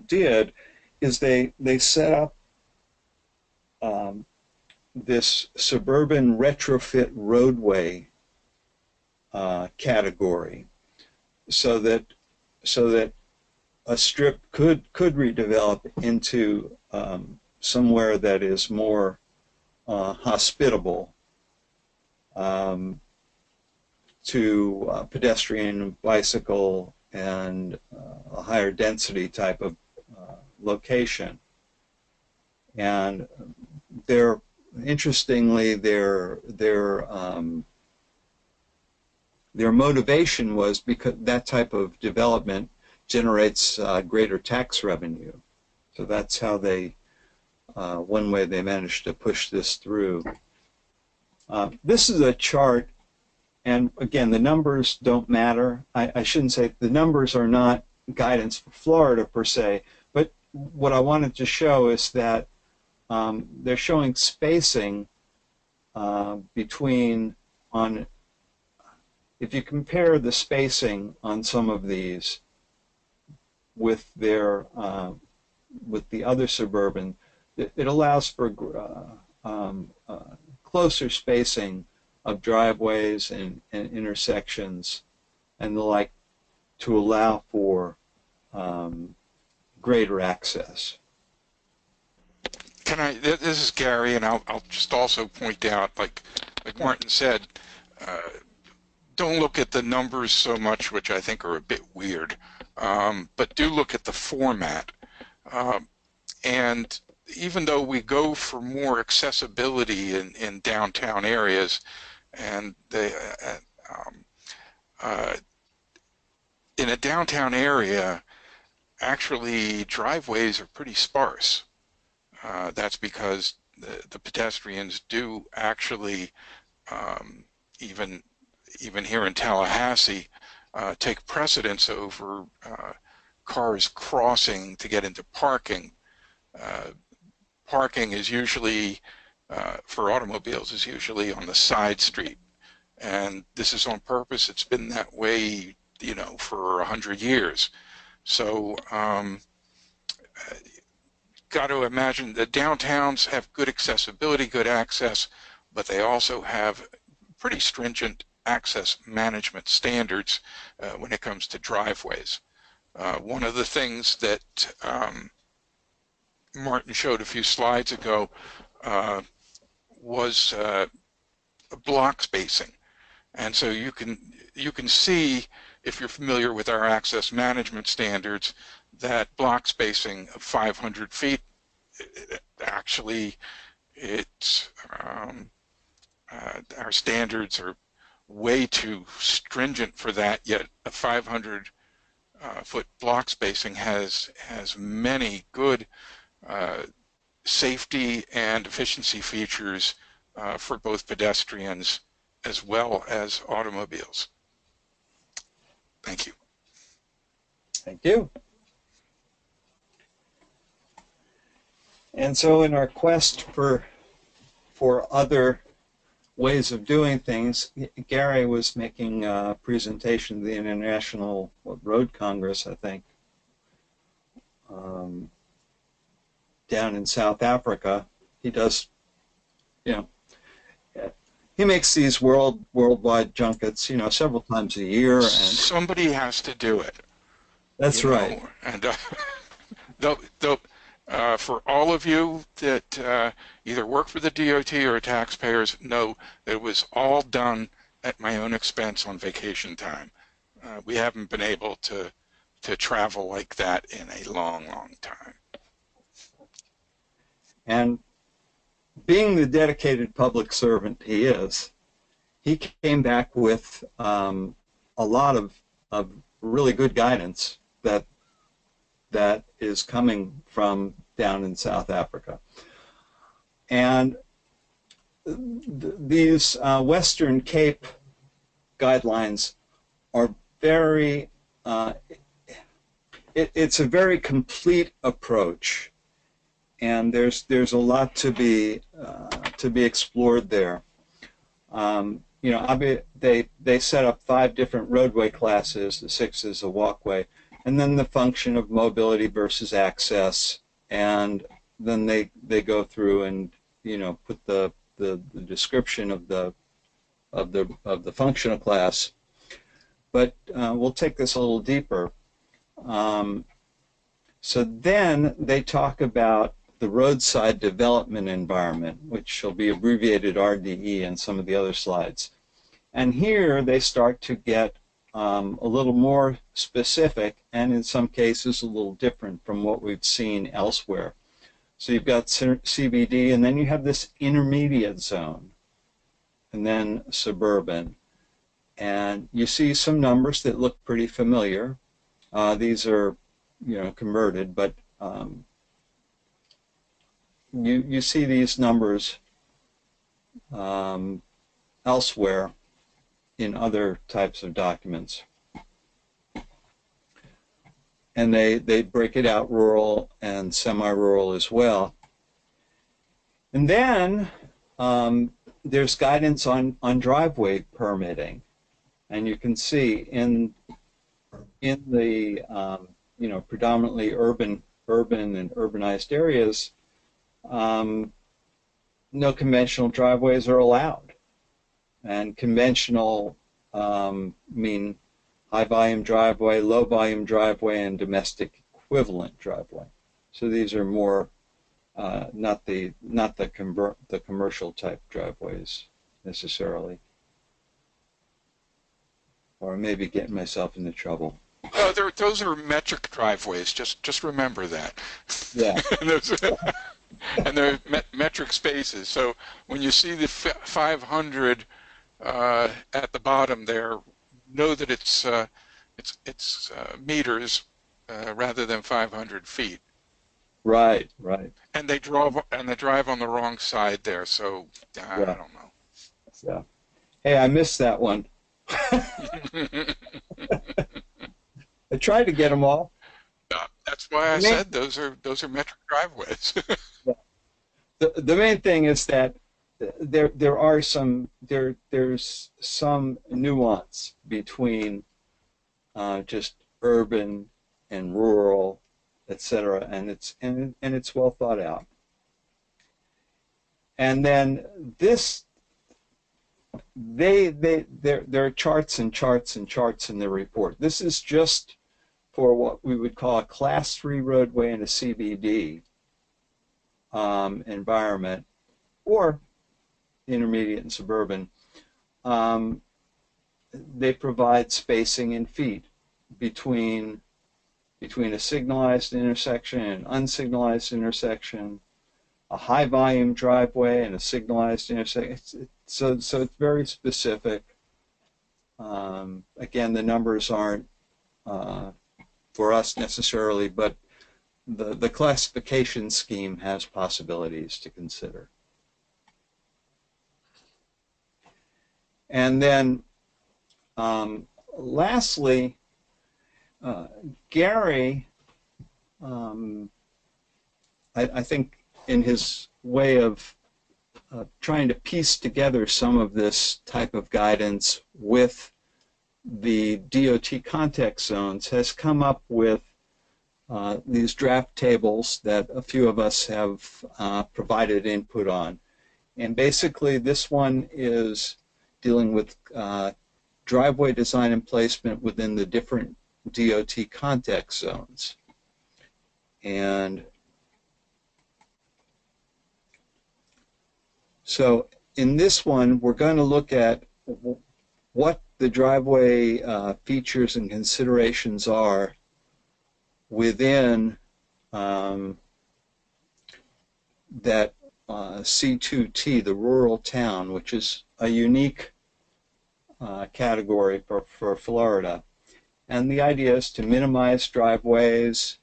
did is they set up this suburban retrofit roadway category, so that a strip could redevelop into somewhere that is more hospitable to pedestrian, bicycle, and a higher density type of location. And they're, interestingly, their motivation was because that type of development generates greater tax revenue. So that's how they, one way they managed to push this through. This is a chart, and again, the numbers don't matter. I shouldn't say the numbers are not guidance for Florida per se, but what I wanted to show is that they're showing spacing between on, if you compare the spacing on some of these with their with the other suburban, it allows for closer spacing of driveways and intersections and the like to allow for greater access. Can I? This is Gary, and I'll just also point out, like Martin said, don't look at the numbers so much, which I think are a bit weird, but do look at the format. And even though we go for more accessibility in downtown areas, and they, in a downtown area, actually driveways are pretty sparse. That's because the pedestrians do actually, even here in Tallahassee, take precedence over cars crossing to get into parking. Parking is usually, for automobiles, is usually on the side street. And this is on purpose. It's been that way, you know, for 100 years. So got to imagine that downtowns have good accessibility, good access, but they also have pretty stringent access management standards when it comes to driveways. One of the things that Martin showed a few slides ago was block spacing, and so you can see, if you're familiar with our access management standards, that block spacing of 500 feet, our standards are way too stringent for that, yet a 500-foot block spacing has many good safety and efficiency features for both pedestrians as well as automobiles. Thank you. Thank you. And so in our quest for other ways of doing things, Gary was making a presentation to the International Road Congress, I think, down in South Africa. He does, you know, he makes these worldwide junkets, you know, several times a year. And somebody has to do it. That's right. Know, and for all of you that either work for the DOT or taxpayers, know that it was all done at my own expense on vacation time. We haven't been able to travel like that in a long, long time. And being the dedicated public servant he is, he came back with a lot of really good guidance that is coming from down in South Africa. And these Western Cape guidelines are very, it's a very complete approach, and there's a lot to be explored there. You know, they set up 5 different roadway classes, the 6th is a walkway, and then the function of mobility versus access, and then they go through and, you know, put the description of the functional class. But we'll take this a little deeper. So then they talk about the roadside development environment, which shall be abbreviated RDE in some of the other slides. And here they start to get a little more specific, and in some cases a little different from what we've seen elsewhere. So you've got CBD, and then you have this intermediate zone, and then suburban. And you see some numbers that look pretty familiar. These are, you know, converted, but you see these numbers elsewhere in other types of documents. And they break it out rural and semi-rural as well. And then there's guidance on driveway permitting. And you can see in the you know, predominantly urban and urbanized areas, no conventional driveways are allowed. And conventional mean high volume driveway, low volume driveway, and domestic equivalent driveway. So these are more not the commercial type driveways necessarily. Or maybe getting myself into trouble. No, those are metric driveways. Just remember that. Yeah. And they're metric spaces. So when you see the 500 at the bottom there, know that it's meters rather than 500 feet. Right, right. And they drive on the wrong side there. So I don't know. Yeah. Hey, I missed that one. I tried to get them all. That's why I said those are metric driveways. Yeah. The main thing is that there's some nuance between just urban and rural, etc., and it's well thought out. And then this, there are charts and charts and charts in the report. This is just for what we would call a class 3 roadway in a CBD environment, or intermediate and suburban. They provide spacing in feet between a signalized intersection and an unsignalized intersection, a high volume driveway and a signalized intersection. So it's very specific. Again, the numbers aren't for us necessarily, but the classification scheme has possibilities to consider. And then lastly, Gary, I think in his way of trying to piece together some of this type of guidance with the DOT contact zones, has come up with these draft tables that a few of us have provided input on. And basically this one is dealing with driveway design and placement within the different DOT contact zones. And so in this one, we're going to look at what the driveway features and considerations are within that C2T, the rural town, which is a unique category for Florida. And the idea is to minimize driveways,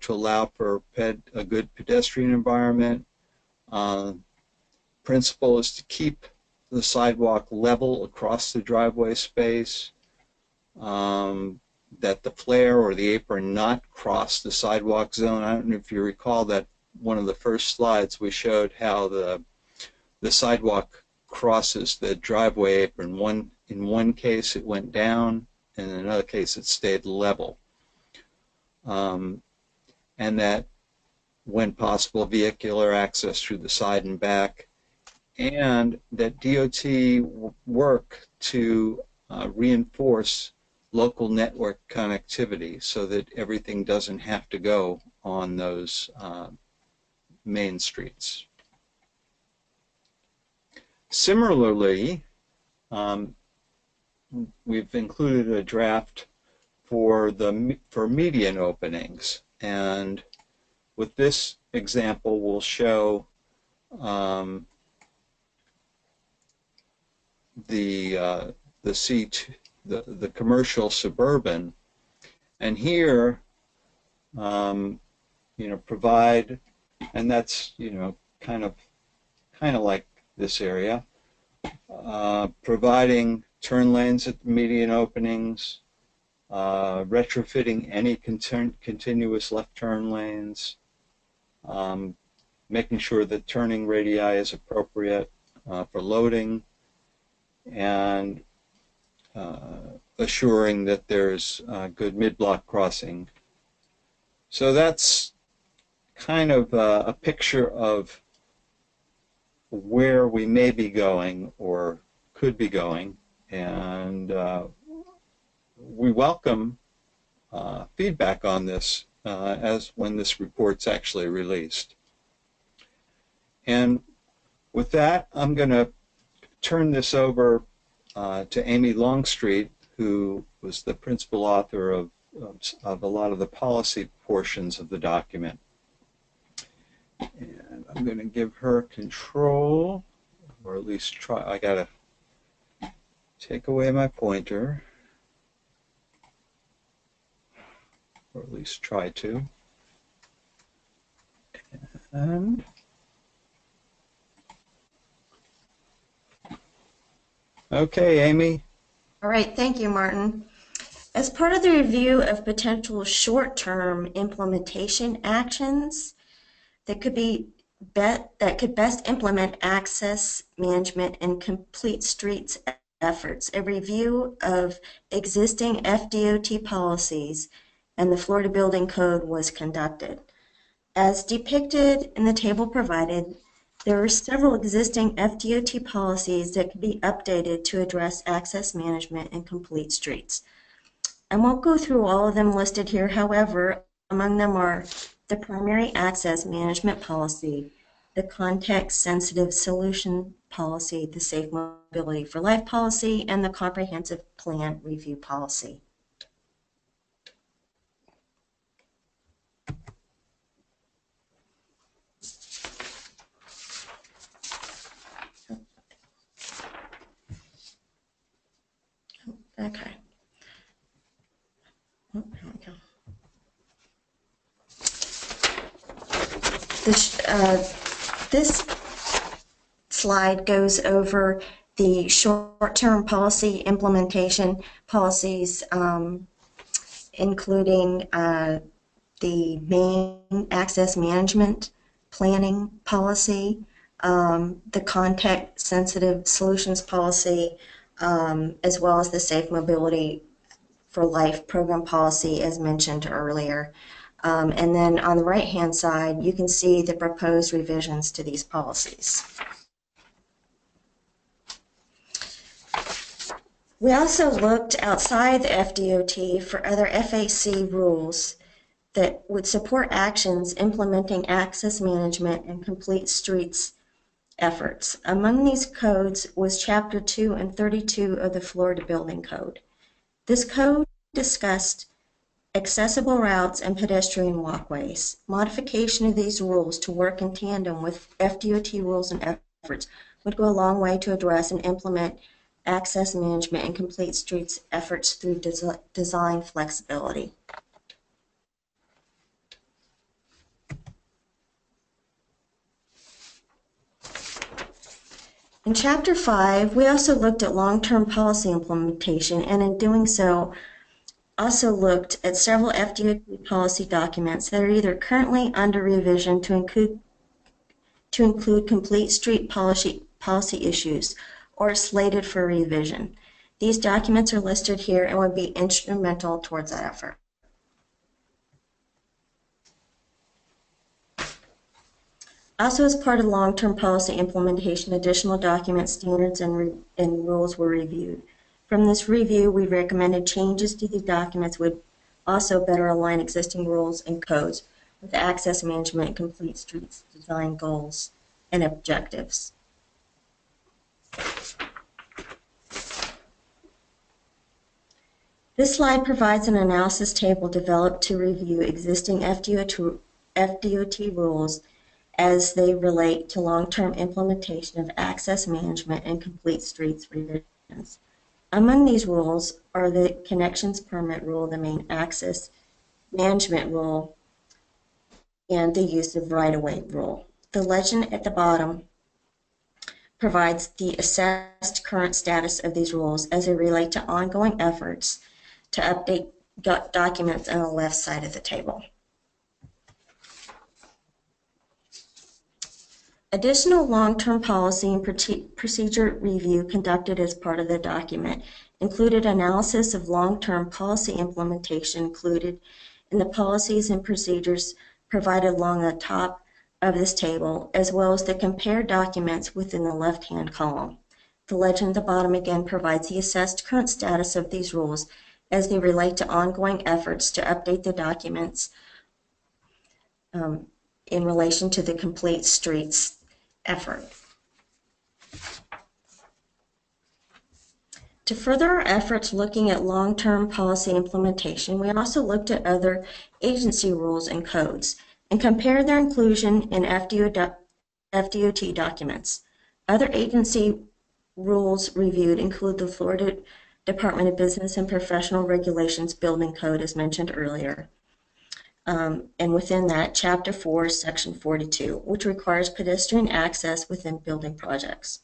to allow for a good pedestrian environment. Principle is to keep the sidewalk level across the driveway space, that the flare or the apron not cross the sidewalk zone. I don't know if you recall that one of the first slides we showed how the sidewalk crosses the driveway apron. In one case it went down, and in another case it stayed level. And that when possible, vehicular access through the side and back, and that DOT work to reinforce local network connectivity so that everything doesn't have to go on those main streets. Similarly, we've included a draft for median openings, and with this example, we'll show the commercial suburban, and here, you know, provide, and that's, you know, kind of like this area, providing turn lanes at the median openings, retrofitting any continuous left turn lanes, making sure that turning radii is appropriate for loading, and assuring that there's good mid-block crossing. So that's kind of a picture of where we may be going or could be going, and we welcome feedback on this as when this report's actually released. And with that, I'm going to turn this over to Amy Longstreet, who was the principal author of a lot of the policy portions of the document. And I'm going to give her control, or at least try. I got to take away my pointer, or at least try to. And okay, Amy. All right, thank you, Martin. As part of the review of potential short-term implementation actions that could best implement access management and complete streets efforts, a review of existing FDOT policies and the Florida Building Code was conducted. As depicted in the table provided, there are several existing FDOT policies that can be updated to address access management and complete streets. I won't go through all of them listed here, however, among them are the primary access management policy, the context-sensitive solution policy, the Safe Mobility for Life policy, and the comprehensive plan review policy. Okay. Oh, here we go. This slide goes over the short-term policy implementation policies, including the main access management planning policy, the context-sensitive solutions policy, as well as the Safe Mobility for Life program policy as mentioned earlier. And then on the right-hand side, you can see the proposed revisions to these policies. We also looked outside the FDOT for other FAC rules that would support actions implementing access management and complete streets efforts. Among these codes was Chapter 2 and 32 of the Florida Building Code. This code discussed accessible routes and pedestrian walkways. Modification of these rules to work in tandem with FDOT rules and efforts would go a long way to address and implement access management and complete streets efforts through design flexibility. In Chapter 5, we also looked at long-term policy implementation, and in doing so, also looked at several FDOT policy documents that are either currently under revision to include complete street policy issues or slated for revision. These documents are listed here and would be instrumental towards that effort. Also, as part of long-term policy implementation, additional documents, standards, and rules were reviewed. From this review, we recommended changes to these documents would also better align existing rules and codes with access management and complete streets design goals and objectives. This slide provides an analysis table developed to review existing FDOT rules as they relate to long-term implementation of access management and complete streets revisions. Among these rules are the connections permit rule, the main access management rule, and the use of right-of-way rule. The legend at the bottom provides the assessed current status of these rules as they relate to ongoing efforts to update documents on the left side of the table. Additional long-term policy and procedure review conducted as part of the document included analysis of long-term policy implementation included in the policies and procedures provided along the top of this table, as well as the compared documents within the left-hand column. The legend at the bottom again provides the assessed current status of these rules as they relate to ongoing efforts to update the documents in relation to the Complete Streets effort. To further our efforts looking at long-term policy implementation, we also looked at other agency rules and codes and compared their inclusion in FDOT documents. Other agency rules reviewed include the Florida Department of Business and Professional Regulations Building Code, as mentioned earlier, and within that, Chapter 4, Section 42, which requires pedestrian access within building projects.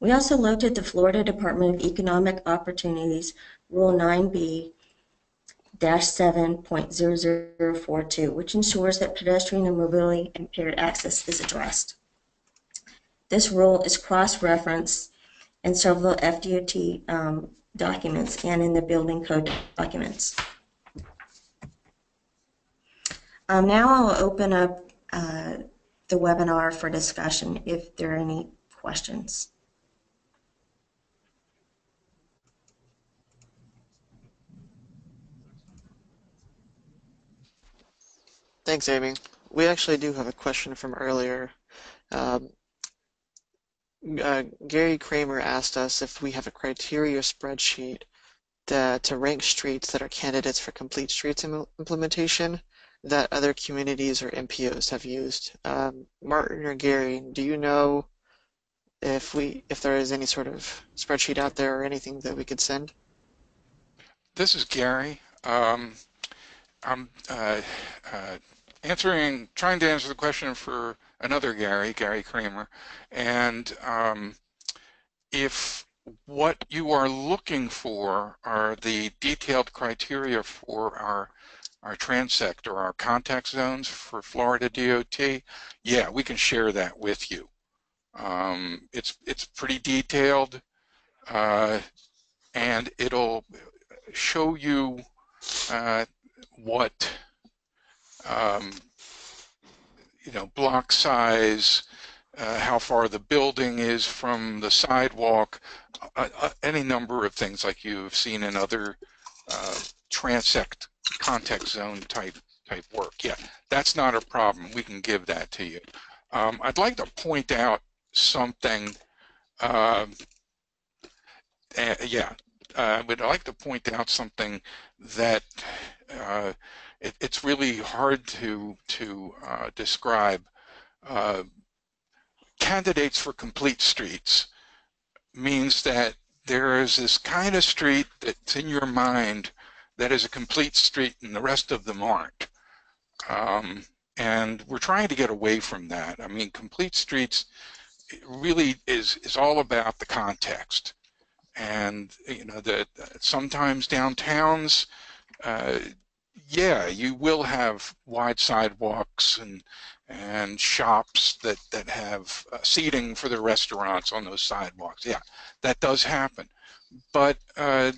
We also looked at the Florida Department of Economic Opportunities, Rule 9B-7.0042, which ensures that pedestrian and mobility impaired access is addressed. This rule is cross-referenced in several FDOT documents and in the building code documents. Now I'll open up the webinar for discussion if there are any questions. Thanks, Amy. We actually do have a question from earlier. Gary Kramer asked us if we have a criteria spreadsheet to rank streets that are candidates for Complete Streets implementation that other communities or MPOs have used. Martin or Gary, do you know if there is any sort of spreadsheet out there or anything that we could send? This is Gary. I'm trying to answer the question for another Gary, Gary Kramer, and if what you are looking for are the detailed criteria for our transect or our contact zones for Florida DOT, yeah, we can share that with you. It's pretty detailed, and it'll show you what you know, block size, how far the building is from the sidewalk, any number of things like you've seen in other transect contact zone type work. Yeah, that's not a problem. We can give that to you. I'd like to point out something. I would like to point out something that it's really hard to describe. Candidates for Complete Streets means that there is this kind of street that's in your mind that is a complete street and the rest of them aren't. And we're trying to get away from that. I mean, Complete Streets really is all about the context. And you know that sometimes downtowns, yeah, you will have wide sidewalks and shops that have seating for the restaurants on those sidewalks. Yeah, that does happen. But a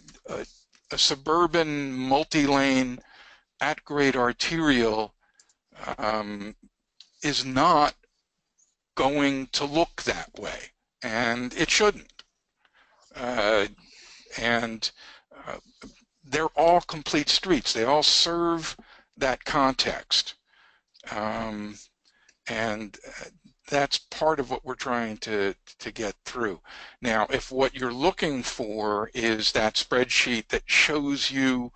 suburban multi-lane at-grade arterial is not going to look that way, and it shouldn't. They're all complete streets. They all serve that context, and that's part of what we're trying to get through. Now, if what you're looking for is that spreadsheet that shows you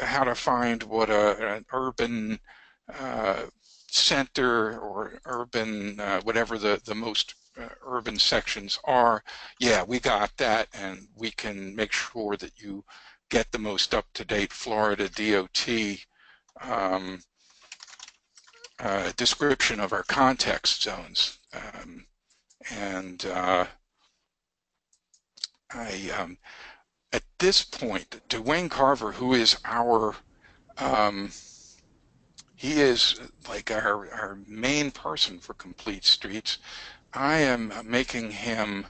how to find what an urban center or urban whatever the most urban sections are, yeah, we got that, and we can make sure that you get the most up-to-date Florida DOT description of our context zones. At this point, Dwayne Carver, who is our, he is like our main person for Complete Streets. I am making him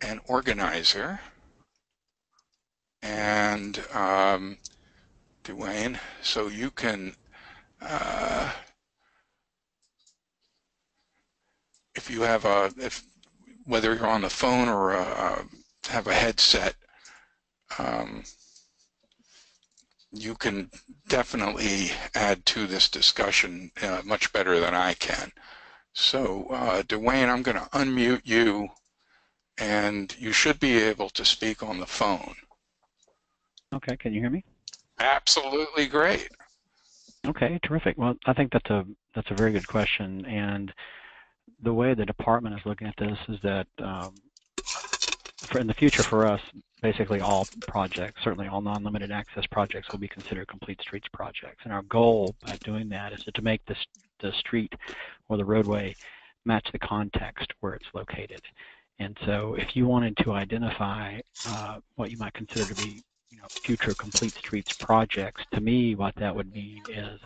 an organizer. And Dwayne, so you can, if you have a, whether you're on the phone or have a headset, you can definitely add to this discussion much better than I can. So Dwayne, I'm going to unmute you, and you should be able to speak on the phone. Okay, can you hear me? Absolutely great. Okay, terrific. Well, I think that's a very good question, and the way the department is looking at this is that in the future for us, basically all projects, certainly all non-limited access projects, will be considered complete streets projects. And our goal by doing that is to make this, the street or the roadway match the context where it's located. And so if you wanted to identify what you might consider to be, you know, future complete streets projects, to me what that would mean is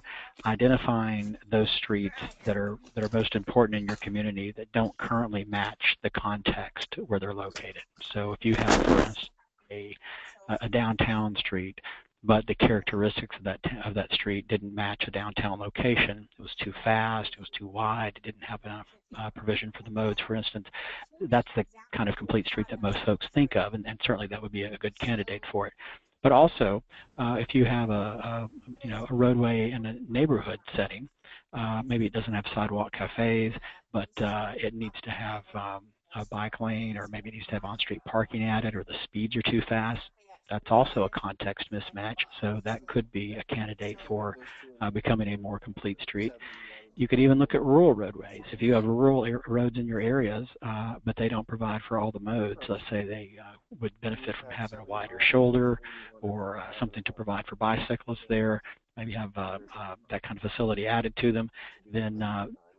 identifying those streets that are most important in your community that don't currently match the context where they're located. So if you have, for instance, a downtown street, but the characteristics of that street didn't match a downtown location. It was too fast, it was too wide, it didn't have enough provision for the modes, for instance. That's the kind of complete street that most folks think of, and certainly that would be a good candidate for it. But also, if you have a roadway in a neighborhood setting, maybe it doesn't have sidewalk cafes, but it needs to have a bike lane, or maybe it needs to have on-street parking added, or the speeds are too fast. That's also a context mismatch, so that could be a candidate for becoming a more complete street. You could even look at rural roadways. If you have rural roads in your areas, but they don't provide for all the modes, let's say they would benefit from having a wider shoulder or something to provide for bicyclists there, maybe have that kind of facility added to them, then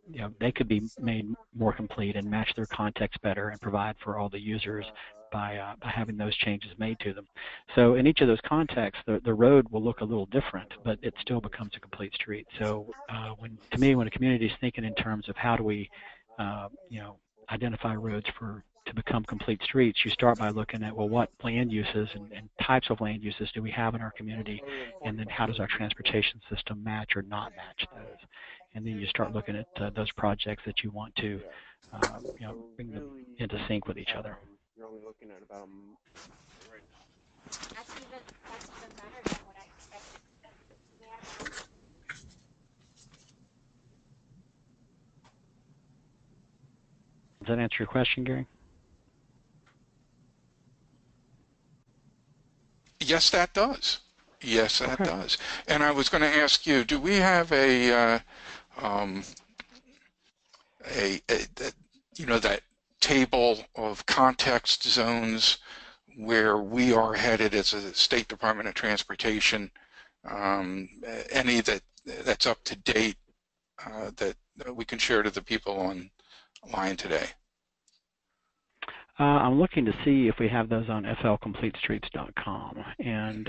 you know, they could be made more complete and match their context better and provide for all the users by having those changes made to them. So in each of those contexts, the road will look a little different, but it still becomes a complete street. So to me, when a community is thinking in terms of how do we, identify roads to become complete streets, you start by looking at, well, what land uses and types of land uses do we have in our community, and then how does our transportation system match or not match those? And then you start looking at those projects that you want to, bring them into sync with each other. You're only looking at about right now. That's even better than what I expected. Yeah. Does that answer your question, Gary? Yes, that does. Yes, that does. And I was going to ask you, do we have that table of context zones where we are headed as a State Department of Transportation, any that's up to date that we can share to the people online today? I'm looking to see if we have those on flcompletestreets.com, and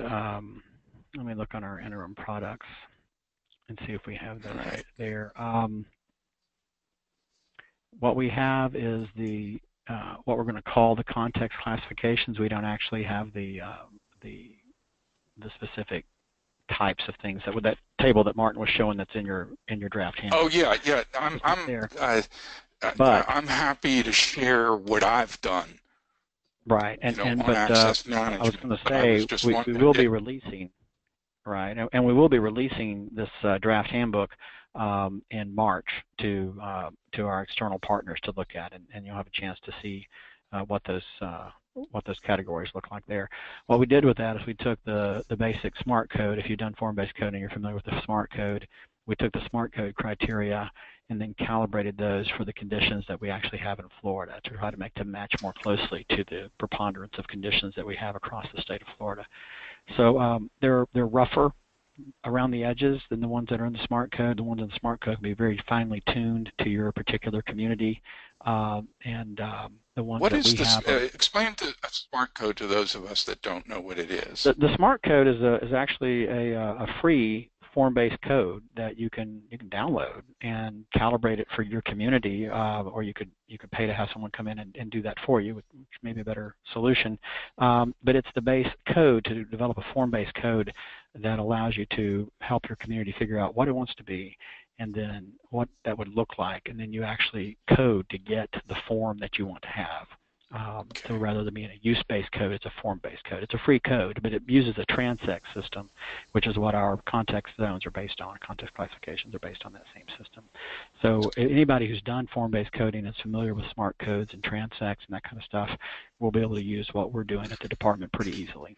let me look on our interim products and see if we have those right there. What we have is the what we're going to call the context classifications. We don't actually have the specific types of things that that table that Martin was showing that's in your draft handout. Oh yeah. I'm happy to share what I've done. Right, but access management, I was going to say we will be releasing. Right, and we will be releasing this draft handbook in March to our external partners to look at, and you'll have a chance to see what those categories look like there. What we did with that is we took the basic SmartCode. If you've done form-based coding, you're familiar with the SmartCode. We took the SmartCode criteria and then calibrated those for the conditions that we actually have in Florida to try to make them match more closely to the preponderance of conditions that we have across the state of Florida. So they're rougher around the edges than the ones that are in the smart code. The ones in the smart code can be very finely tuned to your particular community. The ones that we have. Explain the smart code to those of us that don't know what it is. The smart code is actually a free form-based code that you can download and calibrate it for your community, or you could pay to have someone come in and do that for you, which may be a better solution. But it's the base code to develop a form-based code that allows you to help your community figure out what it wants to be and then what that would look like, and then you actually code to get the form that you want to have. So rather than being a use-based code, it's a form-based code. It's a free code, but it uses a transect system, which is what our context zones are based on. Context classifications are based on that same system. So anybody who's done form-based coding is familiar with smart codes and transects and that kind of stuff will be able to use what we're doing at the department pretty easily.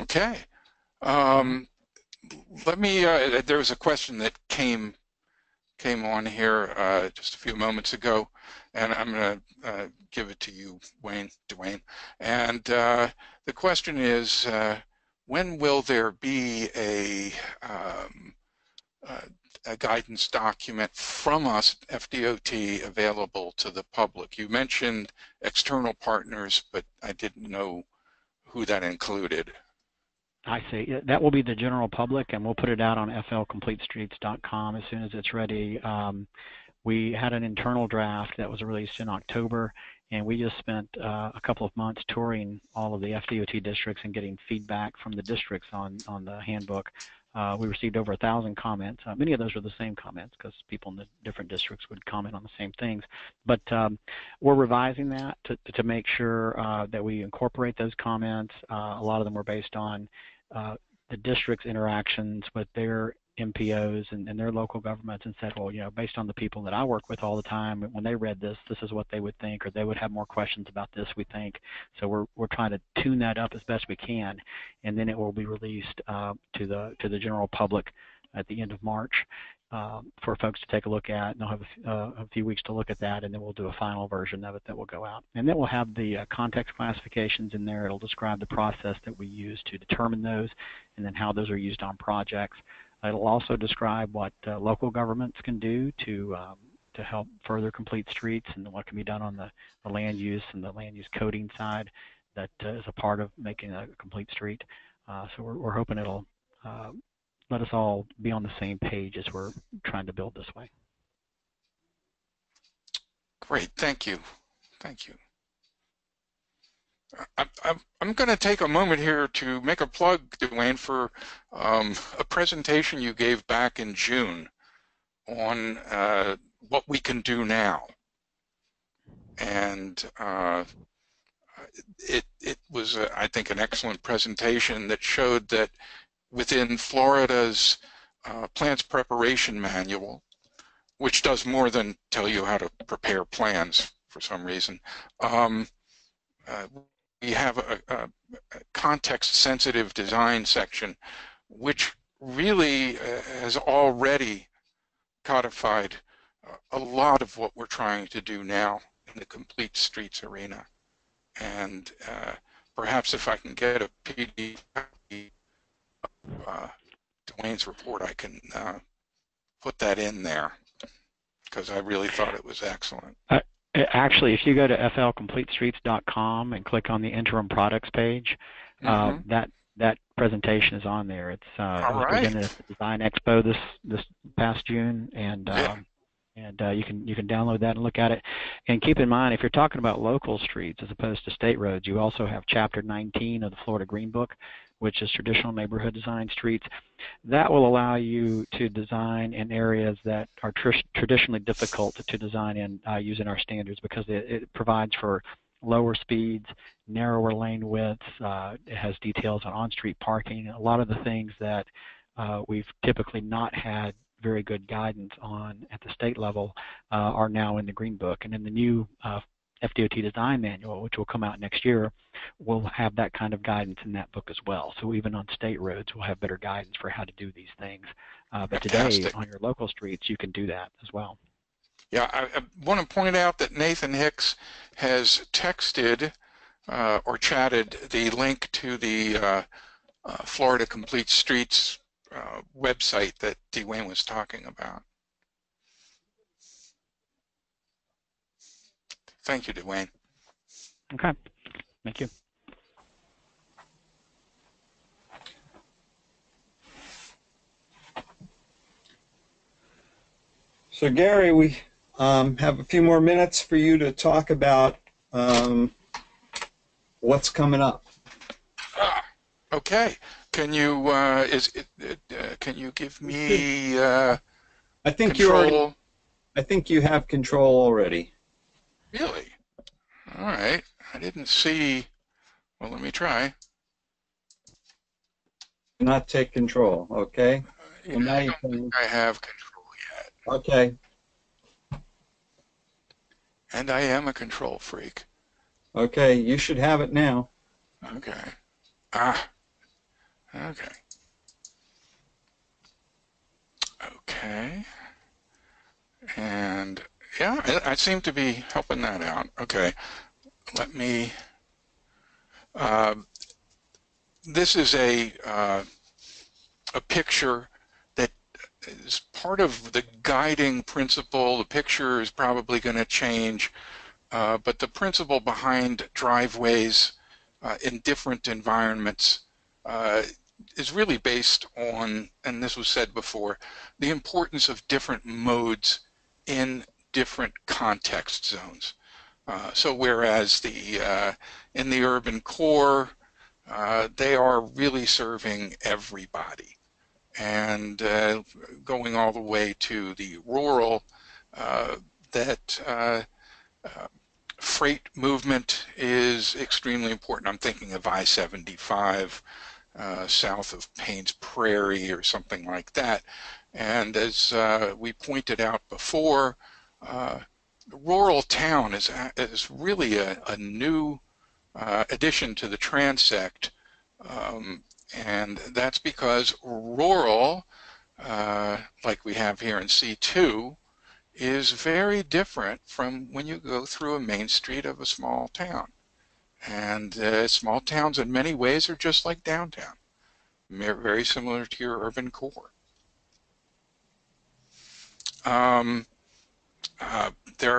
Okay. Let me. There was a question that came on here just a few moments ago, and I'm going to give it to you, Dwayne. And the question is, when will there be a guidance document from us, FDOT, available to the public? You mentioned external partners, but I didn't know who that included. I see. That will be the general public, and we'll put it out on flcompletestreets.com as soon as it's ready. We had an internal draft that was released in October, and we just spent a couple of months touring all of the FDOT districts and getting feedback from the districts on the handbook. We received over 1,000 comments. Many of those were the same comments because people in the different districts would comment on the same things. But we're revising that to make sure that we incorporate those comments. A lot of them were based on the district's interactions with their MPOs and their local governments, and said, well, you know, based on the people that I work with all the time, when they read this, this is what they would think, or they would have more questions about this, we think. So we're trying to tune that up as best we can, and then it will be released to the general public at the end of March for folks to take a look at, and they'll have a few weeks to look at that, and then we'll do a final version of it that will go out. And then we'll have the context classifications in there. It'll describe the process that we use to determine those, and then how those are used on projects. It'll also describe what local governments can do to help further complete streets, and what can be done on the land use and the land use coding side that is a part of making a complete street. So we're hoping it'll let us all be on the same page as we're trying to build this way. Great, thank you. Thank you. I'm going to take a moment here to make a plug, Dwayne, for a presentation you gave back in June on what we can do now, and it was, I think, an excellent presentation that showed that within Florida's Plans Preparation Manual, which does more than tell you how to prepare plans for some reason, we have a context-sensitive design section, which really has already codified a lot of what we're trying to do now in the complete streets arena. And perhaps if I can get a PDF of Dwayne's report, I can put that in there, because I really thought it was excellent. Actually, if you go to flcompletestreets.com and click on the interim products page, that presentation is on there. It's presented at the Design Expo this past June, and you can download that and look at it. And keep in mind, if you're talking about local streets as opposed to state roads, you also have Chapter 19 of the Florida Green Book, which is traditional neighborhood design streets. That will allow you to design in areas that are traditionally difficult to design in using our standards, because it provides for lower speeds, narrower lane widths, it has details on on-street parking, a lot of the things that we've typically not had very good guidance on at the state level are now in the Green Book. And in the new FDOT Design Manual, which will come out next year, will have that kind of guidance in that book as well. So even on state roads, we'll have better guidance for how to do these things But today on your local streets, you can do that as well. Yeah, I want to point out that Nathan Hicks has texted or chatted the link to the Florida Complete Streets website that Dwayne was talking about. Thank you, Dwayne. Okay, thank you. So Gary, we have a few more minutes for you to talk about what's coming up. Okay. Can you can you give me? I think control? I think you have control already. Really? All right. I didn't see. Well, let me try. Not take control. Okay. Yeah, now I don't think I have control yet. Okay. And I am a control freak. Okay, you should have it now. Okay. Ah. Okay. Okay. And yeah, I seem to be helping that out. Okay. Let me. This is a picture that is part of the guiding principle. The picture is probably going to change, but the principle behind driveways in different environments is really based on, and this was said before, the importance of different modes in different context zones. So whereas the in the urban core, they are really serving everybody, and going all the way to the rural, that freight movement is extremely important. I'm thinking of I-75. South of Payne's Prairie or something like that. And as we pointed out before, rural town is really a new addition to the transect, and that's because rural, like we have here in C2, is very different from when you go through a main street of a small town. And small towns in many ways are just like downtown, very similar to your urban core.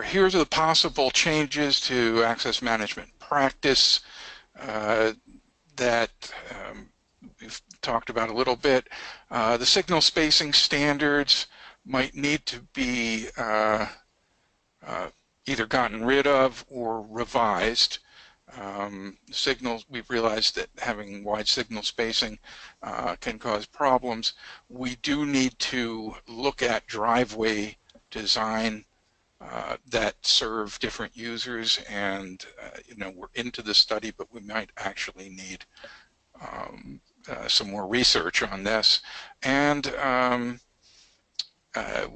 Here's the possible changes to access management practice that we've talked about a little bit. The signal spacing standards might need to be either gotten rid of or revised. Signals, we've realized that having wide signal spacing can cause problems. We do need to look at driveway design that serve different users, and you know, we're into the study, but we might actually need some more research on this, and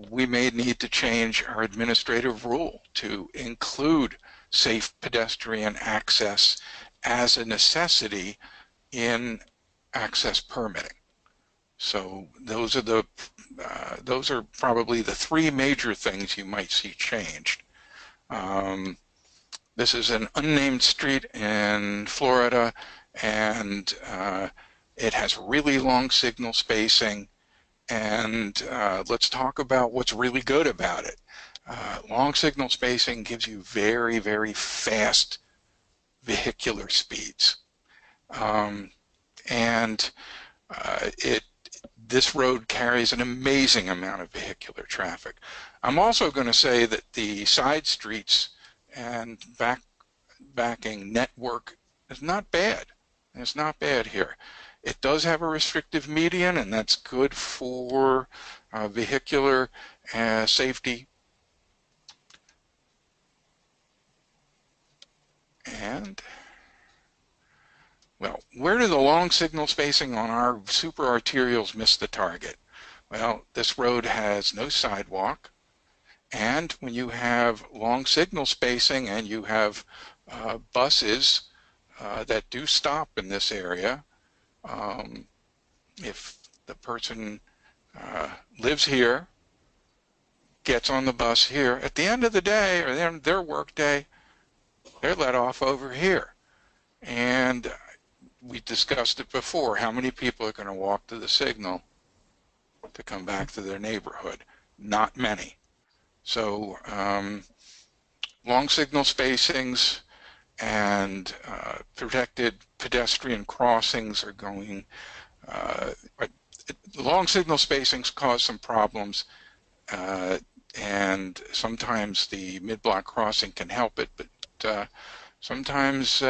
we may need to change our administrative rule to include safe pedestrian access as a necessity in access permitting. So those are probably the three major things you might see changed. This is an unnamed street in Florida, and it has really long signal spacing, and let's talk about what's really good about it. Long signal spacing gives you very, very fast vehicular speeds, and this road carries an amazing amount of vehicular traffic. I'm also going to say that the side streets and backing network is not bad. It's not bad here. It does have a restrictive median, and that's good for vehicular safety. And, well, where do the long signal spacing on our super arterials miss the target? Well, this road has no sidewalk, and when you have long signal spacing and you have buses that do stop in this area, if the person lives here, gets on the bus here. At the end of the day, or their work day, they're let off over here. And we discussed it before, how many people are going to walk to the signal to come back to their neighborhood? Not many. So long signal spacings and protected pedestrian crossings are going, long signal spacings cause some problems, and sometimes the mid-block crossing can help it, but sometimes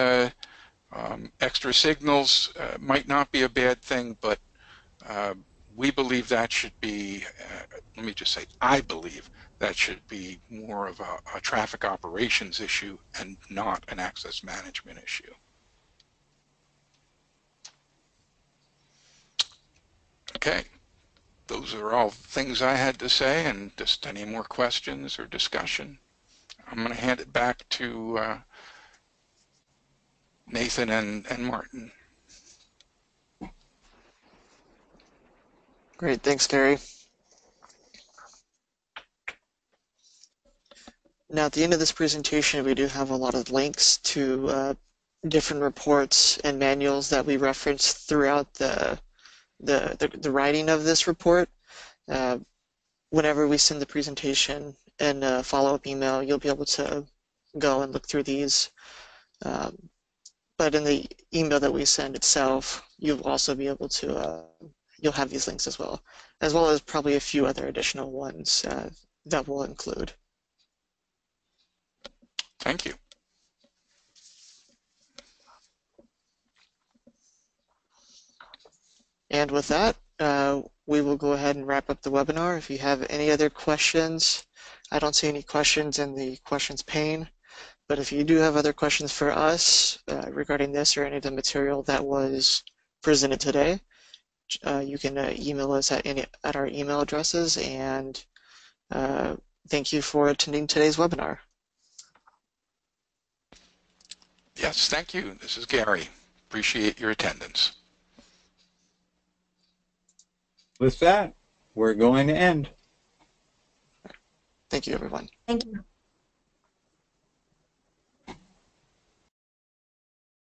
extra signals might not be a bad thing, but we believe that should be, let me just say, I believe that should be more of a traffic operations issue and not an access management issue. Okay, those are all things I had to say, and just any more questions or discussion. I'm going to hand it back to Nathan and Martin. Great, thanks, Gary. Now, at the end of this presentation, we do have a lot of links to different reports and manuals that we referenced throughout the writing of this report. Whenever we send the presentation and a follow-up email, you'll be able to go and look through these. But in the email that we send itself, you'll also be able to, you'll have these links as well as probably a few other additional ones that we'll include. Thank you. And with that, we will go ahead and wrap up the webinar. If you have any other questions, I don't see any questions in the questions pane, but if you do have other questions for us regarding this or any of the material that was presented today, you can email us at our email addresses, and thank you for attending today's webinar. Yes, thank you. This is Gary. Appreciate your attendance. With that, we're going to end. Thank you, everyone. Thank you.